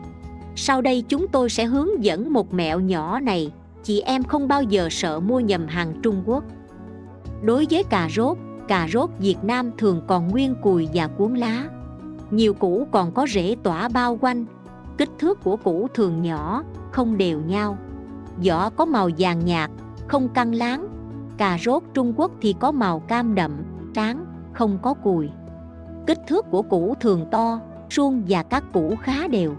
Sau đây chúng tôi sẽ hướng dẫn một mẹo nhỏ này, chị em không bao giờ sợ mua nhầm hàng Trung Quốc. Đối với cà rốt, cà rốt Việt Nam thường còn nguyên cùi và cuống lá. Nhiều củ còn có rễ tỏa bao quanh. Kích thước của củ thường nhỏ, không đều nhau. Vỏ có màu vàng nhạt, không căng láng. Cà rốt Trung Quốc thì có màu cam đậm, trắng, không có cùi. Kích thước của củ thường to, suông và các củ khá đều.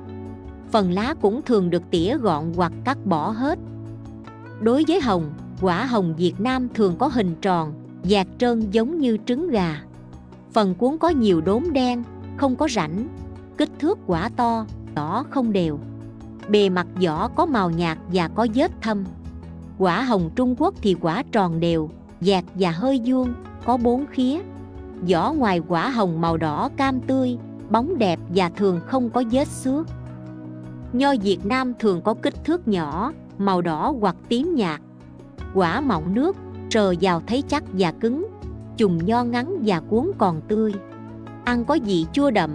Phần lá cũng thường được tỉa gọn hoặc cắt bỏ hết. Đối với hồng, quả hồng Việt Nam thường có hình tròn, dạt trơn giống như trứng gà. Phần cuống có nhiều đốm đen, không có rãnh. Kích thước quả to, vỏ không đều. Bề mặt vỏ có màu nhạt và có vết thâm. Quả hồng Trung Quốc thì quả tròn đều, dạt và hơi vuông, có bốn khía. Vỏ ngoài quả hồng màu đỏ cam tươi, bóng đẹp và thường không có vết xước. Nho Việt Nam thường có kích thước nhỏ, màu đỏ hoặc tím nhạt. Quả mọng nước, sờ vào thấy chắc và cứng, chùm nho ngắn và cuống còn tươi. Ăn có vị chua đậm,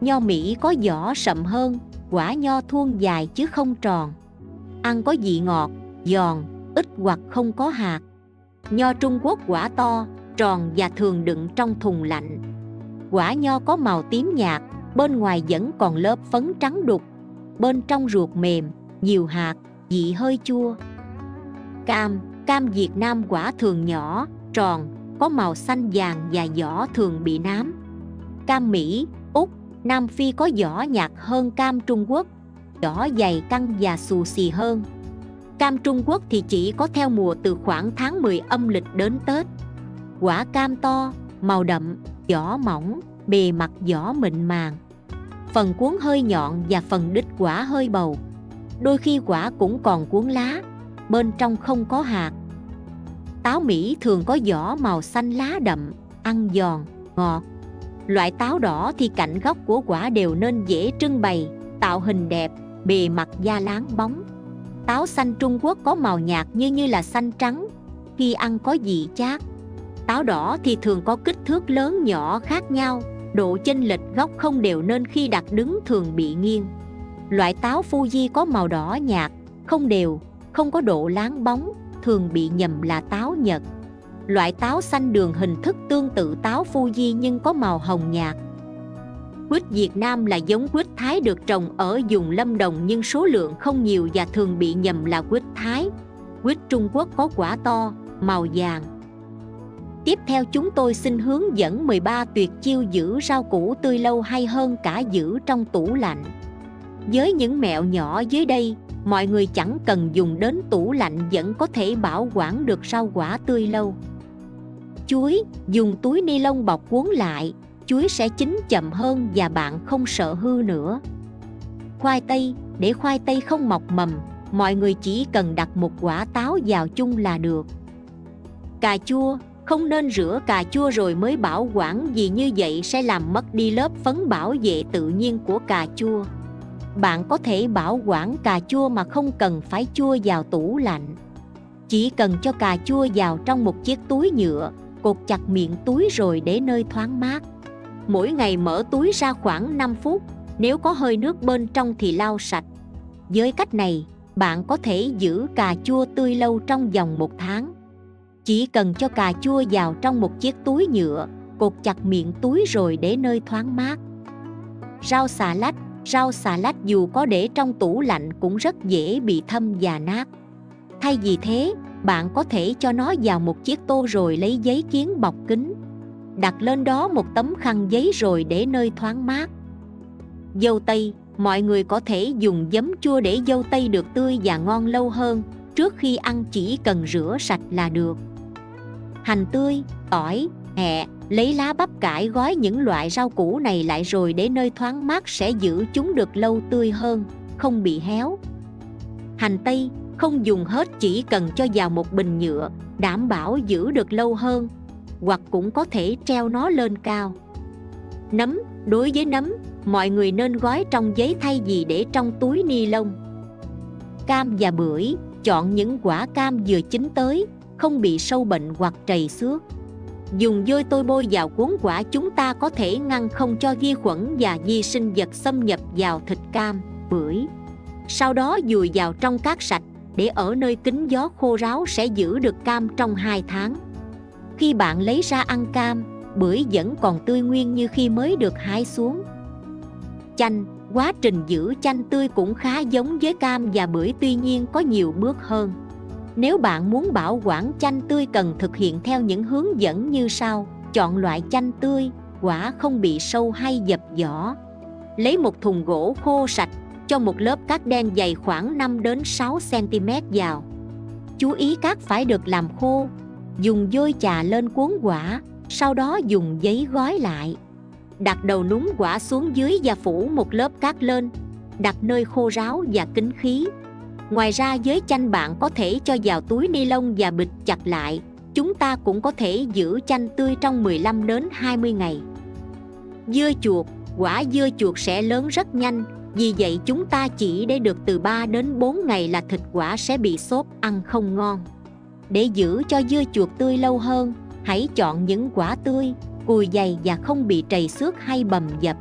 nho Mỹ có vỏ sậm hơn, quả nho thuôn dài chứ không tròn. Ăn có vị ngọt, giòn, ít hoặc không có hạt. Nho Trung Quốc quả to, tròn và thường đựng trong thùng lạnh. Quả nho có màu tím nhạt, bên ngoài vẫn còn lớp phấn trắng đục, bên trong ruột mềm, nhiều hạt, vị hơi chua. Cam, cam Việt Nam quả thường nhỏ, tròn, có màu xanh vàng và vỏ thường bị nám. Cam Mỹ, Úc, Nam Phi có vỏ nhạt hơn cam Trung Quốc, vỏ dày căng và xù xì hơn. Cam Trung Quốc thì chỉ có theo mùa từ khoảng tháng mười âm lịch đến Tết. Quả cam to, màu đậm, vỏ mỏng, bề mặt vỏ mịn màng. Phần cuống hơi nhọn và phần đít quả hơi bầu. Đôi khi quả cũng còn cuống lá, bên trong không có hạt. Táo Mỹ thường có vỏ màu xanh lá đậm, ăn giòn, ngọt. Loại táo đỏ thì cạnh góc của quả đều nên dễ trưng bày, tạo hình đẹp, bề mặt da láng bóng. Táo xanh Trung Quốc có màu nhạt như như là xanh trắng, khi ăn có vị chát. Táo đỏ thì thường có kích thước lớn nhỏ khác nhau, độ chênh lệch góc không đều nên khi đặt đứng thường bị nghiêng. Loại táo Fuji có màu đỏ nhạt, không đều, không có độ láng bóng, thường bị nhầm là táo Nhật. Loại táo xanh đường hình thức tương tự táo Fuji nhưng có màu hồng nhạt. Quýt Việt Nam là giống quýt Thái được trồng ở vùng Lâm Đồng nhưng số lượng không nhiều và thường bị nhầm là quýt Thái. Quýt Trung Quốc có quả to, màu vàng. Tiếp theo chúng tôi xin hướng dẫn mười ba tuyệt chiêu giữ rau củ tươi lâu hay hơn cả giữ trong tủ lạnh. Với những mẹo nhỏ dưới đây, mọi người chẳng cần dùng đến tủ lạnh vẫn có thể bảo quản được rau quả tươi lâu. Chuối, dùng túi ni lông bọc cuốn lại, chuối sẽ chín chậm hơn và bạn không sợ hư nữa. Khoai tây, để khoai tây không mọc mầm, mọi người chỉ cần đặt một quả táo vào chung là được. Cà chua, không nên rửa cà chua rồi mới bảo quản vì như vậy sẽ làm mất đi lớp phấn bảo vệ tự nhiên của cà chua. Bạn có thể bảo quản cà chua mà không cần phải chua vào tủ lạnh. Chỉ cần cho cà chua vào trong một chiếc túi nhựa, cột chặt miệng túi rồi để nơi thoáng mát. Mỗi ngày mở túi ra khoảng năm phút, nếu có hơi nước bên trong thì lau sạch. Với cách này, bạn có thể giữ cà chua tươi lâu trong vòng một tháng. Chỉ cần cho cà chua vào trong một chiếc túi nhựa, cột chặt miệng túi rồi để nơi thoáng mát. Rau xà lách, rau xà lách dù có để trong tủ lạnh cũng rất dễ bị thâm và nát. Thay vì thế, bạn có thể cho nó vào một chiếc tô rồi lấy giấy kiến bọc kín, đặt lên đó một tấm khăn giấy rồi để nơi thoáng mát. Dâu tây, mọi người có thể dùng giấm chua để dâu tây được tươi và ngon lâu hơn. Trước khi ăn chỉ cần rửa sạch là được. Hành tươi, tỏi, hẹ, lấy lá bắp cải gói những loại rau củ này lại rồi để nơi thoáng mát sẽ giữ chúng được lâu tươi hơn, không bị héo. Hành tây, không dùng hết chỉ cần cho vào một bình nhựa, đảm bảo giữ được lâu hơn, hoặc cũng có thể treo nó lên cao. Nấm, đối với nấm, mọi người nên gói trong giấy thay vì để trong túi ni lông. Cam và bưởi, chọn những quả cam vừa chín tới, không bị sâu bệnh hoặc trầy xước. Dùng vôi tôi bôi vào cuống quả chúng ta có thể ngăn không cho vi khuẩn và vi sinh vật xâm nhập vào thịt cam, bưởi. Sau đó dùi vào trong cát sạch, để ở nơi kín gió khô ráo sẽ giữ được cam trong hai tháng. Khi bạn lấy ra ăn cam, bưởi vẫn còn tươi nguyên như khi mới được hái xuống. Chanh, quá trình giữ chanh tươi cũng khá giống với cam và bưởi tuy nhiên có nhiều bước hơn. Nếu bạn muốn bảo quản chanh tươi cần thực hiện theo những hướng dẫn như sau. Chọn loại chanh tươi, quả không bị sâu hay dập vỏ. Lấy một thùng gỗ khô sạch, cho một lớp cát đen dày khoảng năm đến sáu xăng-ti-mét vào. Chú ý cát phải được làm khô. Dùng vôi chà lên cuốn quả, sau đó dùng giấy gói lại. Đặt đầu núm quả xuống dưới và phủ một lớp cát lên. Đặt nơi khô ráo và kín khí. Ngoài ra với chanh bạn có thể cho vào túi ni lông và bịt chặt lại. Chúng ta cũng có thể giữ chanh tươi trong mười lăm đến hai mươi ngày. Dưa chuột, quả dưa chuột sẽ lớn rất nhanh, Vì vậy chúng ta chỉ để được từ ba đến bốn ngày là thịt quả sẽ bị sốt, ăn không ngon. Để giữ cho dưa chuột tươi lâu hơn, hãy chọn những quả tươi, cùi dày và không bị trầy xước hay bầm dập.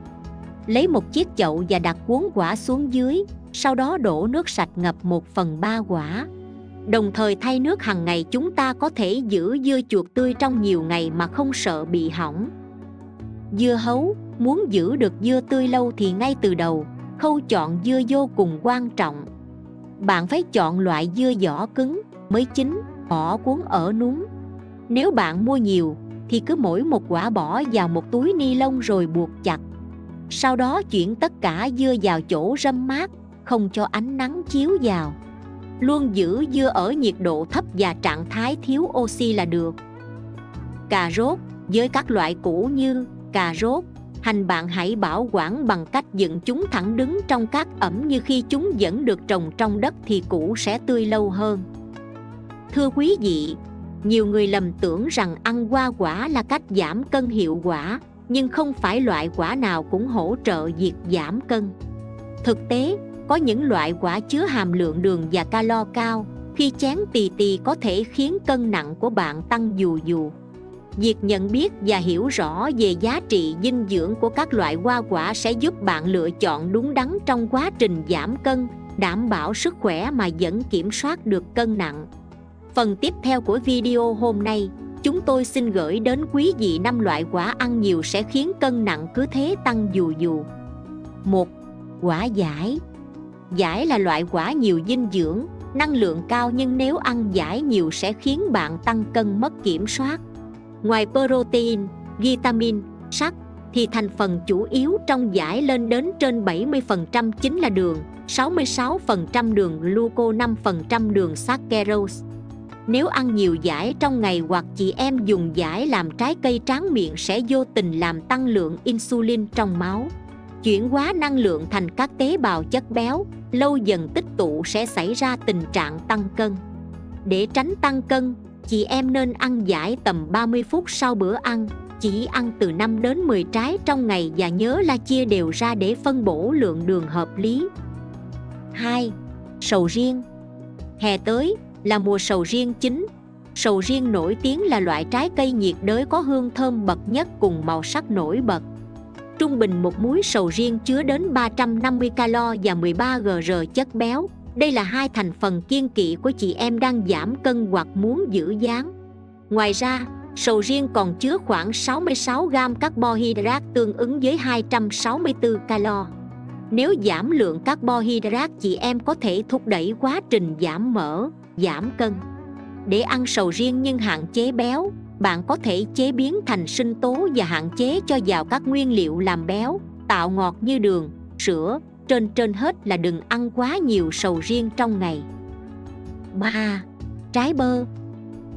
Lấy một chiếc chậu và đặt cuốn quả xuống dưới, sau đó đổ nước sạch ngập một phần ba quả. Đồng thời thay nước hàng ngày. Chúng ta có thể giữ dưa chuột tươi trong nhiều ngày mà không sợ bị hỏng. Dưa hấu, muốn giữ được dưa tươi lâu thì ngay từ đầu, khâu chọn dưa vô cùng quan trọng. Bạn phải chọn loại dưa vỏ cứng, mới chín, bỏ cuống ở núm. Nếu bạn mua nhiều, thì cứ mỗi một quả bỏ vào một túi ni lông rồi buộc chặt. Sau đó chuyển tất cả dưa vào chỗ râm mát, không cho ánh nắng chiếu vào. Luôn giữ dưa ở nhiệt độ thấp và trạng thái thiếu oxy là được. Cà rốt, với các loại củ như cà rốt, hành, bạn hãy bảo quản bằng cách dựng chúng thẳng đứng trong các ẩm như khi chúng vẫn được trồng trong đất thì củ sẽ tươi lâu hơn. Thưa quý vị, nhiều người lầm tưởng rằng ăn hoa quả là cách giảm cân hiệu quả, nhưng không phải loại quả nào cũng hỗ trợ việc giảm cân. Thực tế, có những loại quả chứa hàm lượng đường và calo cao, khi chén tì tì có thể khiến cân nặng của bạn tăng dù dù. Việc nhận biết và hiểu rõ về giá trị dinh dưỡng của các loại hoa quả sẽ giúp bạn lựa chọn đúng đắn trong quá trình giảm cân, đảm bảo sức khỏe mà vẫn kiểm soát được cân nặng. Phần tiếp theo của video hôm nay, chúng tôi xin gửi đến quý vị năm loại quả ăn nhiều sẽ khiến cân nặng cứ thế tăng dù dù. một. Quả dải. Dải là loại quả nhiều dinh dưỡng, năng lượng cao, nhưng nếu ăn dải nhiều sẽ khiến bạn tăng cân mất kiểm soát. Ngoài protein, vitamin, sắt thì thành phần chủ yếu trong dải lên đến trên bảy mươi phần trăm chính là đường, sáu mươi sáu phần trăm đường glucose, năm phần trăm đường saccharose. Nếu ăn nhiều dải trong ngày hoặc chị em dùng dải làm trái cây tráng miệng sẽ vô tình làm tăng lượng insulin trong máu. Chuyển hóa năng lượng thành các tế bào chất béo, lâu dần tích tụ sẽ xảy ra tình trạng tăng cân. Để tránh tăng cân, chị em nên ăn dải tầm ba mươi phút sau bữa ăn, chỉ ăn từ năm đến mười trái trong ngày và nhớ là chia đều ra để phân bổ lượng đường hợp lý. hai. Sầu riêng. Hè tới là mùa sầu riêng chín. Sầu riêng nổi tiếng là loại trái cây nhiệt đới có hương thơm bậc nhất cùng màu sắc nổi bật. Trung bình một múi sầu riêng chứa đến ba trăm năm mươi calo và mười ba gờ-rờ chất béo. Đây là hai thành phần kiêng kỵ của chị em đang giảm cân hoặc muốn giữ dáng. Ngoài ra, sầu riêng còn chứa khoảng sáu mươi sáu gam carbohydrate tương ứng với hai trăm sáu mươi tư calo. Nếu giảm lượng carbohydrate, chị em có thể thúc đẩy quá trình giảm mỡ, giảm cân. Để ăn sầu riêng nhưng hạn chế béo, bạn có thể chế biến thành sinh tố và hạn chế cho vào các nguyên liệu làm béo, tạo ngọt như đường, sữa. Trên trên hết là đừng ăn quá nhiều sầu riêng trong ngày. ba. Trái bơ.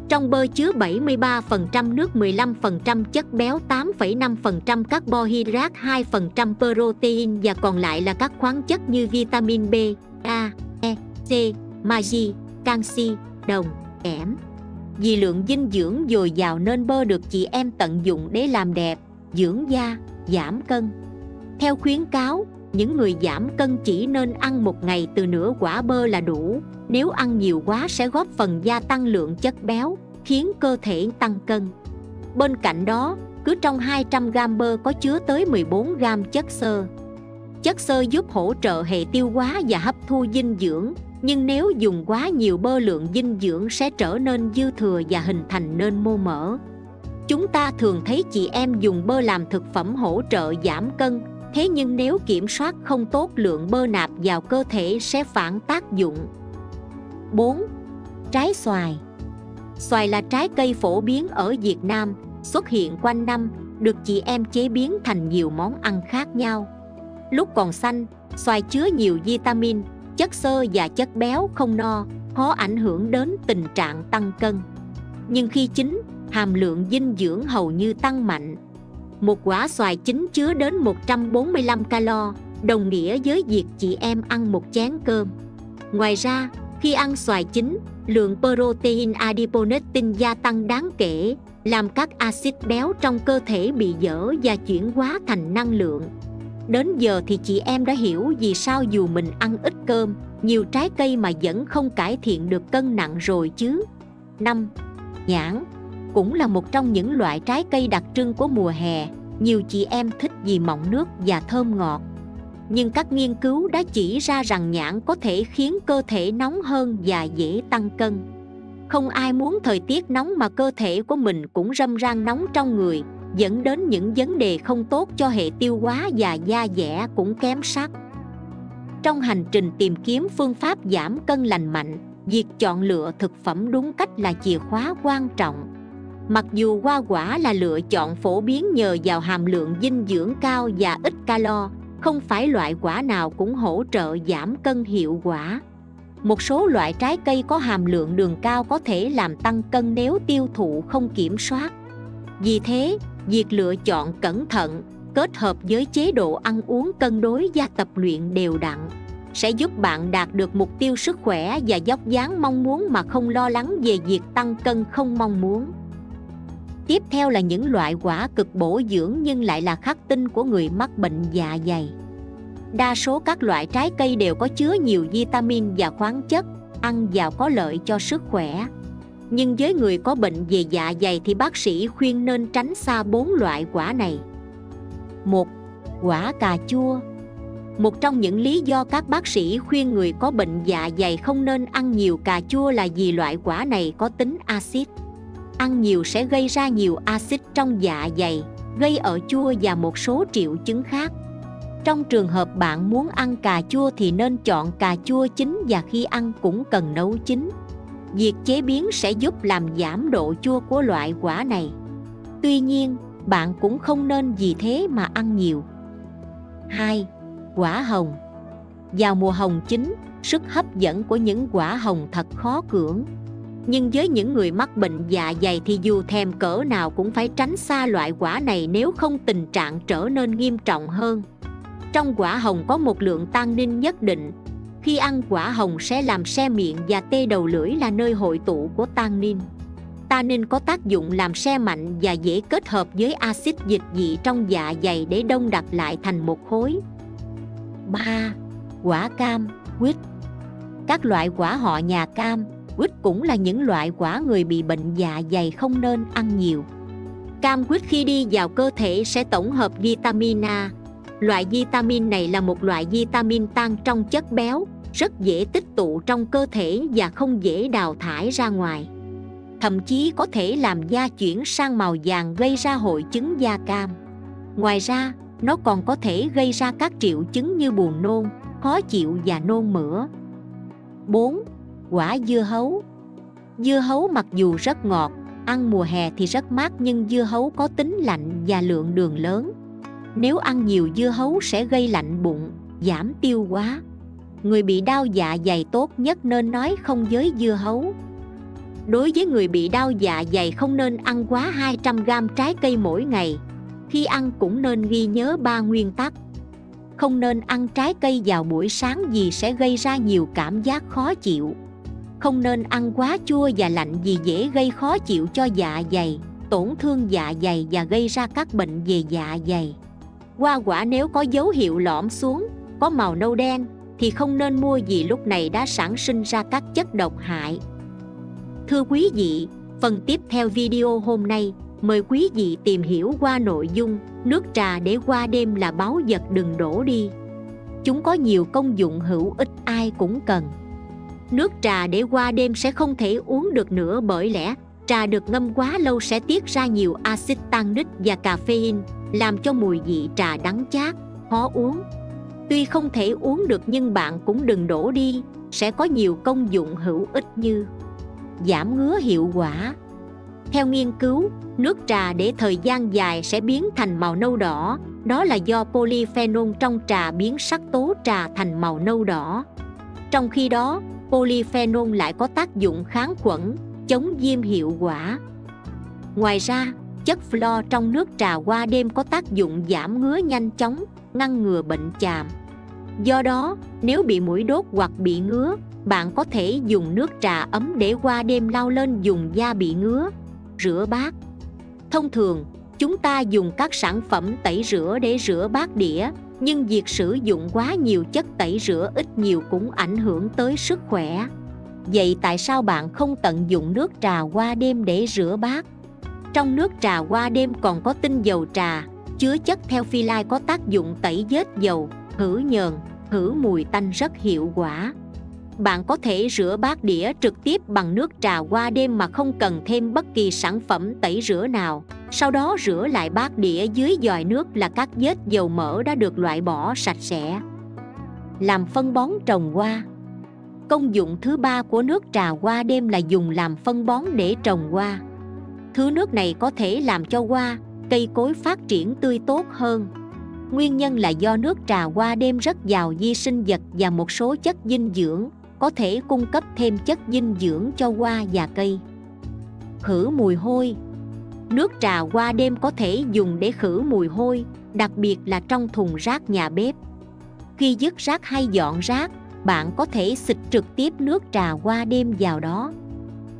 Trong bơ chứa bảy mươi ba phần trăm nước, mười lăm phần trăm chất béo, tám phẩy năm phần trăm carbohydrate, hai phần trăm protein và còn lại là các khoáng chất như vitamin B, A, E, C, magie, canxi, đồng, kẽm. Vì lượng dinh dưỡng dồi dào nên bơ được chị em tận dụng để làm đẹp, dưỡng da, giảm cân. Theo khuyến cáo, những người giảm cân chỉ nên ăn một ngày từ nửa quả bơ là đủ. Nếu ăn nhiều quá sẽ góp phần gia tăng lượng chất béo, khiến cơ thể tăng cân. Bên cạnh đó, cứ trong hai trăm gam bơ có chứa tới mười bốn gam chất xơ. Chất xơ giúp hỗ trợ hệ tiêu hóa và hấp thu dinh dưỡng, nhưng nếu dùng quá nhiều bơ, lượng dinh dưỡng sẽ trở nên dư thừa và hình thành nên mô mỡ. Chúng ta thường thấy chị em dùng bơ làm thực phẩm hỗ trợ giảm cân. Thế nhưng nếu kiểm soát không tốt, lượng bơ nạp vào cơ thể sẽ phản tác dụng. bốn. Trái xoài. Xoài là trái cây phổ biến ở Việt Nam, xuất hiện quanh năm, được chị em chế biến thành nhiều món ăn khác nhau. Lúc còn xanh, xoài chứa nhiều vitamin, chất xơ và chất béo không no, khó ảnh hưởng đến tình trạng tăng cân. Nhưng khi chín, hàm lượng dinh dưỡng hầu như tăng mạnh. Một quả xoài chín chứa đến một trăm bốn mươi lăm calo, đồng nghĩa với việc chị em ăn một chén cơm. Ngoài ra, khi ăn xoài chín, lượng protein adiponectin gia tăng đáng kể, làm các axit béo trong cơ thể bị dỡ và chuyển hóa thành năng lượng. Đến giờ thì chị em đã hiểu vì sao dù mình ăn ít cơm, nhiều trái cây mà vẫn không cải thiện được cân nặng rồi chứ. Năm. Nhãn cũng là một trong những loại trái cây đặc trưng của mùa hè. Nhiều chị em thích vì mọng nước và thơm ngọt. Nhưng các nghiên cứu đã chỉ ra rằng nhãn có thể khiến cơ thể nóng hơn và dễ tăng cân. Không ai muốn thời tiết nóng mà cơ thể của mình cũng râm ran nóng trong người, dẫn đến những vấn đề không tốt cho hệ tiêu hóa và da dẻ cũng kém sắc. Trong hành trình tìm kiếm phương pháp giảm cân lành mạnh, việc chọn lựa thực phẩm đúng cách là chìa khóa quan trọng. Mặc dù hoa quả là lựa chọn phổ biến nhờ vào hàm lượng dinh dưỡng cao và ít calo, không phải loại quả nào cũng hỗ trợ giảm cân hiệu quả. Một số loại trái cây có hàm lượng đường cao có thể làm tăng cân nếu tiêu thụ không kiểm soát. Vì thế, việc lựa chọn cẩn thận, kết hợp với chế độ ăn uống cân đối và tập luyện đều đặn, sẽ giúp bạn đạt được mục tiêu sức khỏe và vóc dáng mong muốn mà không lo lắng về việc tăng cân không mong muốn. Tiếp theo là những loại quả cực bổ dưỡng nhưng lại là khắc tinh của người mắc bệnh dạ dày. Đa số các loại trái cây đều có chứa nhiều vitamin và khoáng chất, ăn vào có lợi cho sức khỏe. Nhưng với người có bệnh về dạ dày thì bác sĩ khuyên nên tránh xa bốn loại quả này. Một. Quả cà chua. Một trong những lý do các bác sĩ khuyên người có bệnh dạ dày không nên ăn nhiều cà chua là vì loại quả này có tính axit. Ăn nhiều sẽ gây ra nhiều axit trong dạ dày, gây ở chua và một số triệu chứng khác. Trong trường hợp bạn muốn ăn cà chua thì nên chọn cà chua chín và khi ăn cũng cần nấu chín. Việc chế biến sẽ giúp làm giảm độ chua của loại quả này. Tuy nhiên, bạn cũng không nên vì thế mà ăn nhiều. Hai. Quả hồng. Vào mùa hồng chín, sức hấp dẫn của những quả hồng thật khó cưỡng. Nhưng với những người mắc bệnh dạ dày thì dù thèm cỡ nào cũng phải tránh xa loại quả này nếu không tình trạng trở nên nghiêm trọng hơn. Trong quả hồng có một lượng tannin nhất định. Khi ăn quả hồng sẽ làm se miệng và tê đầu lưỡi là nơi hội tụ của tannin. Tannin có tác dụng làm se mạnh và dễ kết hợp với axit dịch vị trong dạ dày để đông đặc lại thành một khối. Ba. Quả cam, quýt. Các loại quả họ nhà cam, quýt cũng là những loại quả người bị bệnh dạ dày không nên ăn nhiều. Cam quýt khi đi vào cơ thể sẽ tổng hợp vitamin A. Loại vitamin này là một loại vitamin tan trong chất béo, rất dễ tích tụ trong cơ thể và không dễ đào thải ra ngoài. Thậm chí có thể làm da chuyển sang màu vàng gây ra hội chứng da cam. Ngoài ra, nó còn có thể gây ra các triệu chứng như buồn nôn, khó chịu và nôn mửa. Bốn. Quả dưa hấu. Dưa hấu mặc dù rất ngọt, ăn mùa hè thì rất mát nhưng dưa hấu có tính lạnh và lượng đường lớn. Nếu ăn nhiều dưa hấu sẽ gây lạnh bụng, giảm tiêu hóa. Người bị đau dạ dày tốt nhất nên nói không với dưa hấu. Đối với người bị đau dạ dày không nên ăn quá hai trăm gam trái cây mỗi ngày. Khi ăn cũng nên ghi nhớ ba nguyên tắc. Không nên ăn trái cây vào buổi sáng vì sẽ gây ra nhiều cảm giác khó chịu. Không nên ăn quá chua và lạnh vì dễ gây khó chịu cho dạ dày, tổn thương dạ dày và gây ra các bệnh về dạ dày. Hoa quả nếu có dấu hiệu lõm xuống, có màu nâu đen thì không nên mua vì lúc này đã sản sinh ra các chất độc hại. Thưa quý vị, phần tiếp theo video hôm nay, mời quý vị tìm hiểu qua nội dung nước trà để qua đêm là báu vật đừng đổ đi. Chúng có nhiều công dụng hữu ích ai cũng cần. Nước trà để qua đêm sẽ không thể uống được nữa bởi lẽ trà được ngâm quá lâu sẽ tiết ra nhiều axit tannic và caffeine, làm cho mùi vị trà đắng chát, khó uống. Tuy không thể uống được nhưng bạn cũng đừng đổ đi, sẽ có nhiều công dụng hữu ích như giảm ngứa hiệu quả. Theo nghiên cứu, nước trà để thời gian dài sẽ biến thành màu nâu đỏ, đó là do polyphenol trong trà biến sắc tố trà thành màu nâu đỏ. Trong khi đó, polyphenol lại có tác dụng kháng khuẩn, chống viêm hiệu quả. Ngoài ra, chất flo trong nước trà qua đêm có tác dụng giảm ngứa nhanh chóng, ngăn ngừa bệnh chàm. Do đó, nếu bị muỗi đốt hoặc bị ngứa, bạn có thể dùng nước trà ấm để qua đêm lau lên vùng da bị ngứa, rửa bát. Thông thường, chúng ta dùng các sản phẩm tẩy rửa để rửa bát đĩa, nhưng việc sử dụng quá nhiều chất tẩy rửa ít nhiều cũng ảnh hưởng tới sức khỏe. Vậy tại sao bạn không tận dụng nước trà qua đêm để rửa bát? Trong nước trà qua đêm còn có tinh dầu trà, chứa chất theophylline có tác dụng tẩy vết dầu, khử nhờn, khử mùi tanh rất hiệu quả. Bạn có thể rửa bát đĩa trực tiếp bằng nước trà qua đêm mà không cần thêm bất kỳ sản phẩm tẩy rửa nào. Sau đó rửa lại bát đĩa dưới vòi nước là các vết dầu mỡ đã được loại bỏ sạch sẽ. Làm phân bón trồng hoa. Công dụng thứ ba của nước trà qua đêm là dùng làm phân bón để trồng hoa. Thứ nước này có thể làm cho hoa, cây cối phát triển tươi tốt hơn. Nguyên nhân là do nước trà qua đêm rất giàu vi sinh vật và một số chất dinh dưỡng, có thể cung cấp thêm chất dinh dưỡng cho hoa và cây. Khử mùi hôi. Nước trà qua đêm có thể dùng để khử mùi hôi, đặc biệt là trong thùng rác nhà bếp. Khi dứt rác hay dọn rác, bạn có thể xịt trực tiếp nước trà qua đêm vào đó.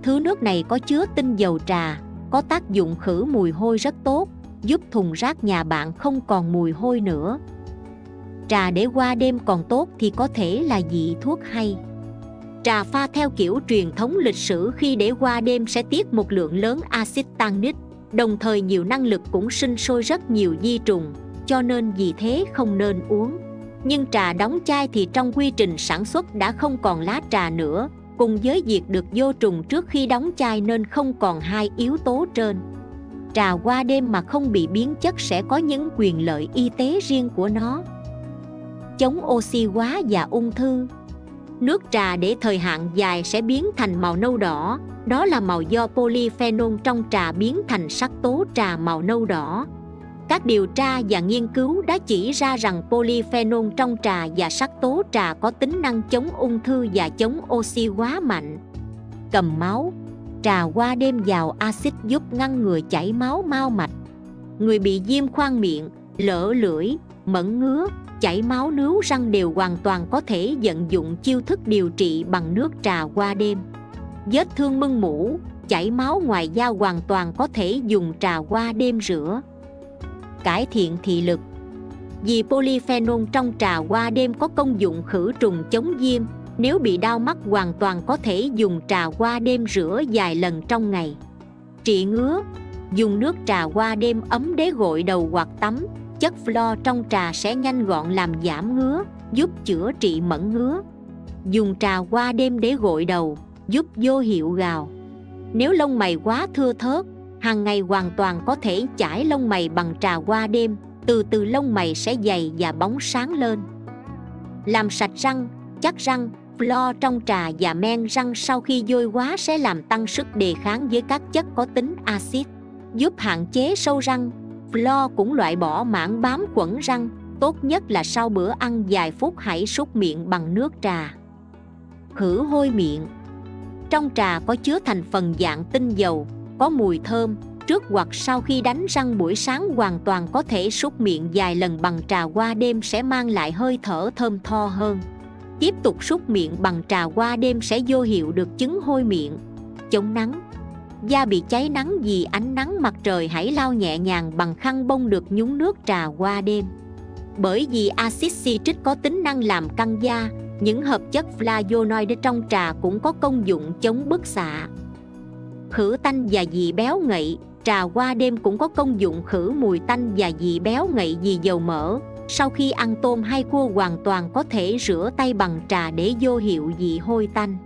Thứ nước này có chứa tinh dầu trà, có tác dụng khử mùi hôi rất tốt, giúp thùng rác nhà bạn không còn mùi hôi nữa. Trà để qua đêm còn tốt thì có thể là vị thuốc hay. Trà pha theo kiểu truyền thống lịch sử khi để qua đêm sẽ tiết một lượng lớn axit tannic, đồng thời nhiều năng lực cũng sinh sôi rất nhiều vi trùng, cho nên vì thế không nên uống. Nhưng trà đóng chai thì trong quy trình sản xuất đã không còn lá trà nữa, cùng với việc được vô trùng trước khi đóng chai nên không còn hai yếu tố trên. Trà qua đêm mà không bị biến chất sẽ có những quyền lợi y tế riêng của nó. Chống oxy hóa và ung thư. Nước trà để thời hạn dài sẽ biến thành màu nâu đỏ, đó là màu do polyphenol trong trà biến thành sắc tố trà màu nâu đỏ. Các điều tra và nghiên cứu đã chỉ ra rằng polyphenol trong trà và sắc tố trà có tính năng chống ung thư và chống oxy hóa mạnh. Cầm máu. Trà qua đêm giàu axit giúp ngăn ngừa chảy máu mao mạch. Người bị viêm khoang miệng, lở lưỡi, mẩn ngứa, chảy máu nướu răng đều hoàn toàn có thể vận dụng chiêu thức điều trị bằng nước trà qua đêm. Vết thương mưng mủ, chảy máu ngoài da hoàn toàn có thể dùng trà qua đêm rửa. Cải thiện thị lực. Vì polyphenol trong trà qua đêm có công dụng khử trùng chống viêm, nếu bị đau mắt hoàn toàn có thể dùng trà qua đêm rửa vài lần trong ngày. Trị ngứa. Dùng nước trà qua đêm ấm để gội đầu hoặc tắm, chất flo trong trà sẽ nhanh gọn làm giảm ngứa, giúp chữa trị mẩn ngứa. Dùng trà qua đêm để gội đầu, giúp vô hiệu gào. Nếu lông mày quá thưa thớt, hàng ngày hoàn toàn có thể chải lông mày bằng trà qua đêm, từ từ lông mày sẽ dày và bóng sáng lên. Làm sạch răng, chắc răng, flo trong trà và men răng sau khi dôi quá sẽ làm tăng sức đề kháng với các chất có tính axit, giúp hạn chế sâu răng. Flo cũng loại bỏ mảng bám khuẩn răng, tốt nhất là sau bữa ăn vài phút hãy súc miệng bằng nước trà. Khử hôi miệng. Trong trà có chứa thành phần dạng tinh dầu, có mùi thơm, trước hoặc sau khi đánh răng buổi sáng hoàn toàn có thể súc miệng vài lần bằng trà qua đêm sẽ mang lại hơi thở thơm tho hơn. Tiếp tục súc miệng bằng trà qua đêm sẽ vô hiệu được chứng hôi miệng. Chống nắng. Da bị cháy nắng vì ánh nắng mặt trời hãy lau nhẹ nhàng bằng khăn bông được nhúng nước trà qua đêm. Bởi vì axit citric có tính năng làm căng da, những hợp chất flavonoid trong trà cũng có công dụng chống bức xạ. Khử tanh và vị béo ngậy. Trà qua đêm cũng có công dụng khử mùi tanh và vị béo ngậy vì dầu mỡ. Sau khi ăn tôm hay cua hoàn toàn có thể rửa tay bằng trà để vô hiệu vị hôi tanh.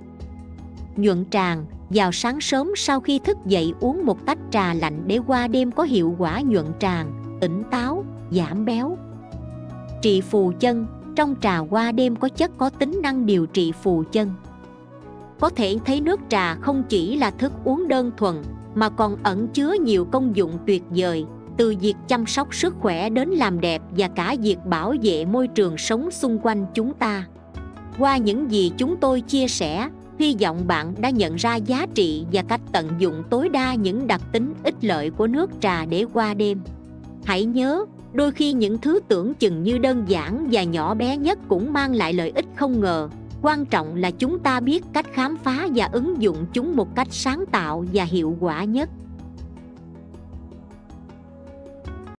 Nhuận tràng. Vào sáng sớm sau khi thức dậy uống một tách trà lạnh để qua đêm có hiệu quả nhuận tràng, tỉnh táo, giảm béo. Trị phù chân. Trong trà qua đêm có chất có tính năng điều trị phù chân. Có thể thấy nước trà không chỉ là thức uống đơn thuần mà còn ẩn chứa nhiều công dụng tuyệt vời, từ việc chăm sóc sức khỏe đến làm đẹp và cả việc bảo vệ môi trường sống xung quanh chúng ta. Qua những gì chúng tôi chia sẻ, hy vọng bạn đã nhận ra giá trị và cách tận dụng tối đa những đặc tính ích lợi của nước trà để qua đêm. Hãy nhớ, đôi khi những thứ tưởng chừng như đơn giản và nhỏ bé nhất cũng mang lại lợi ích không ngờ. Quan trọng là chúng ta biết cách khám phá và ứng dụng chúng một cách sáng tạo và hiệu quả nhất.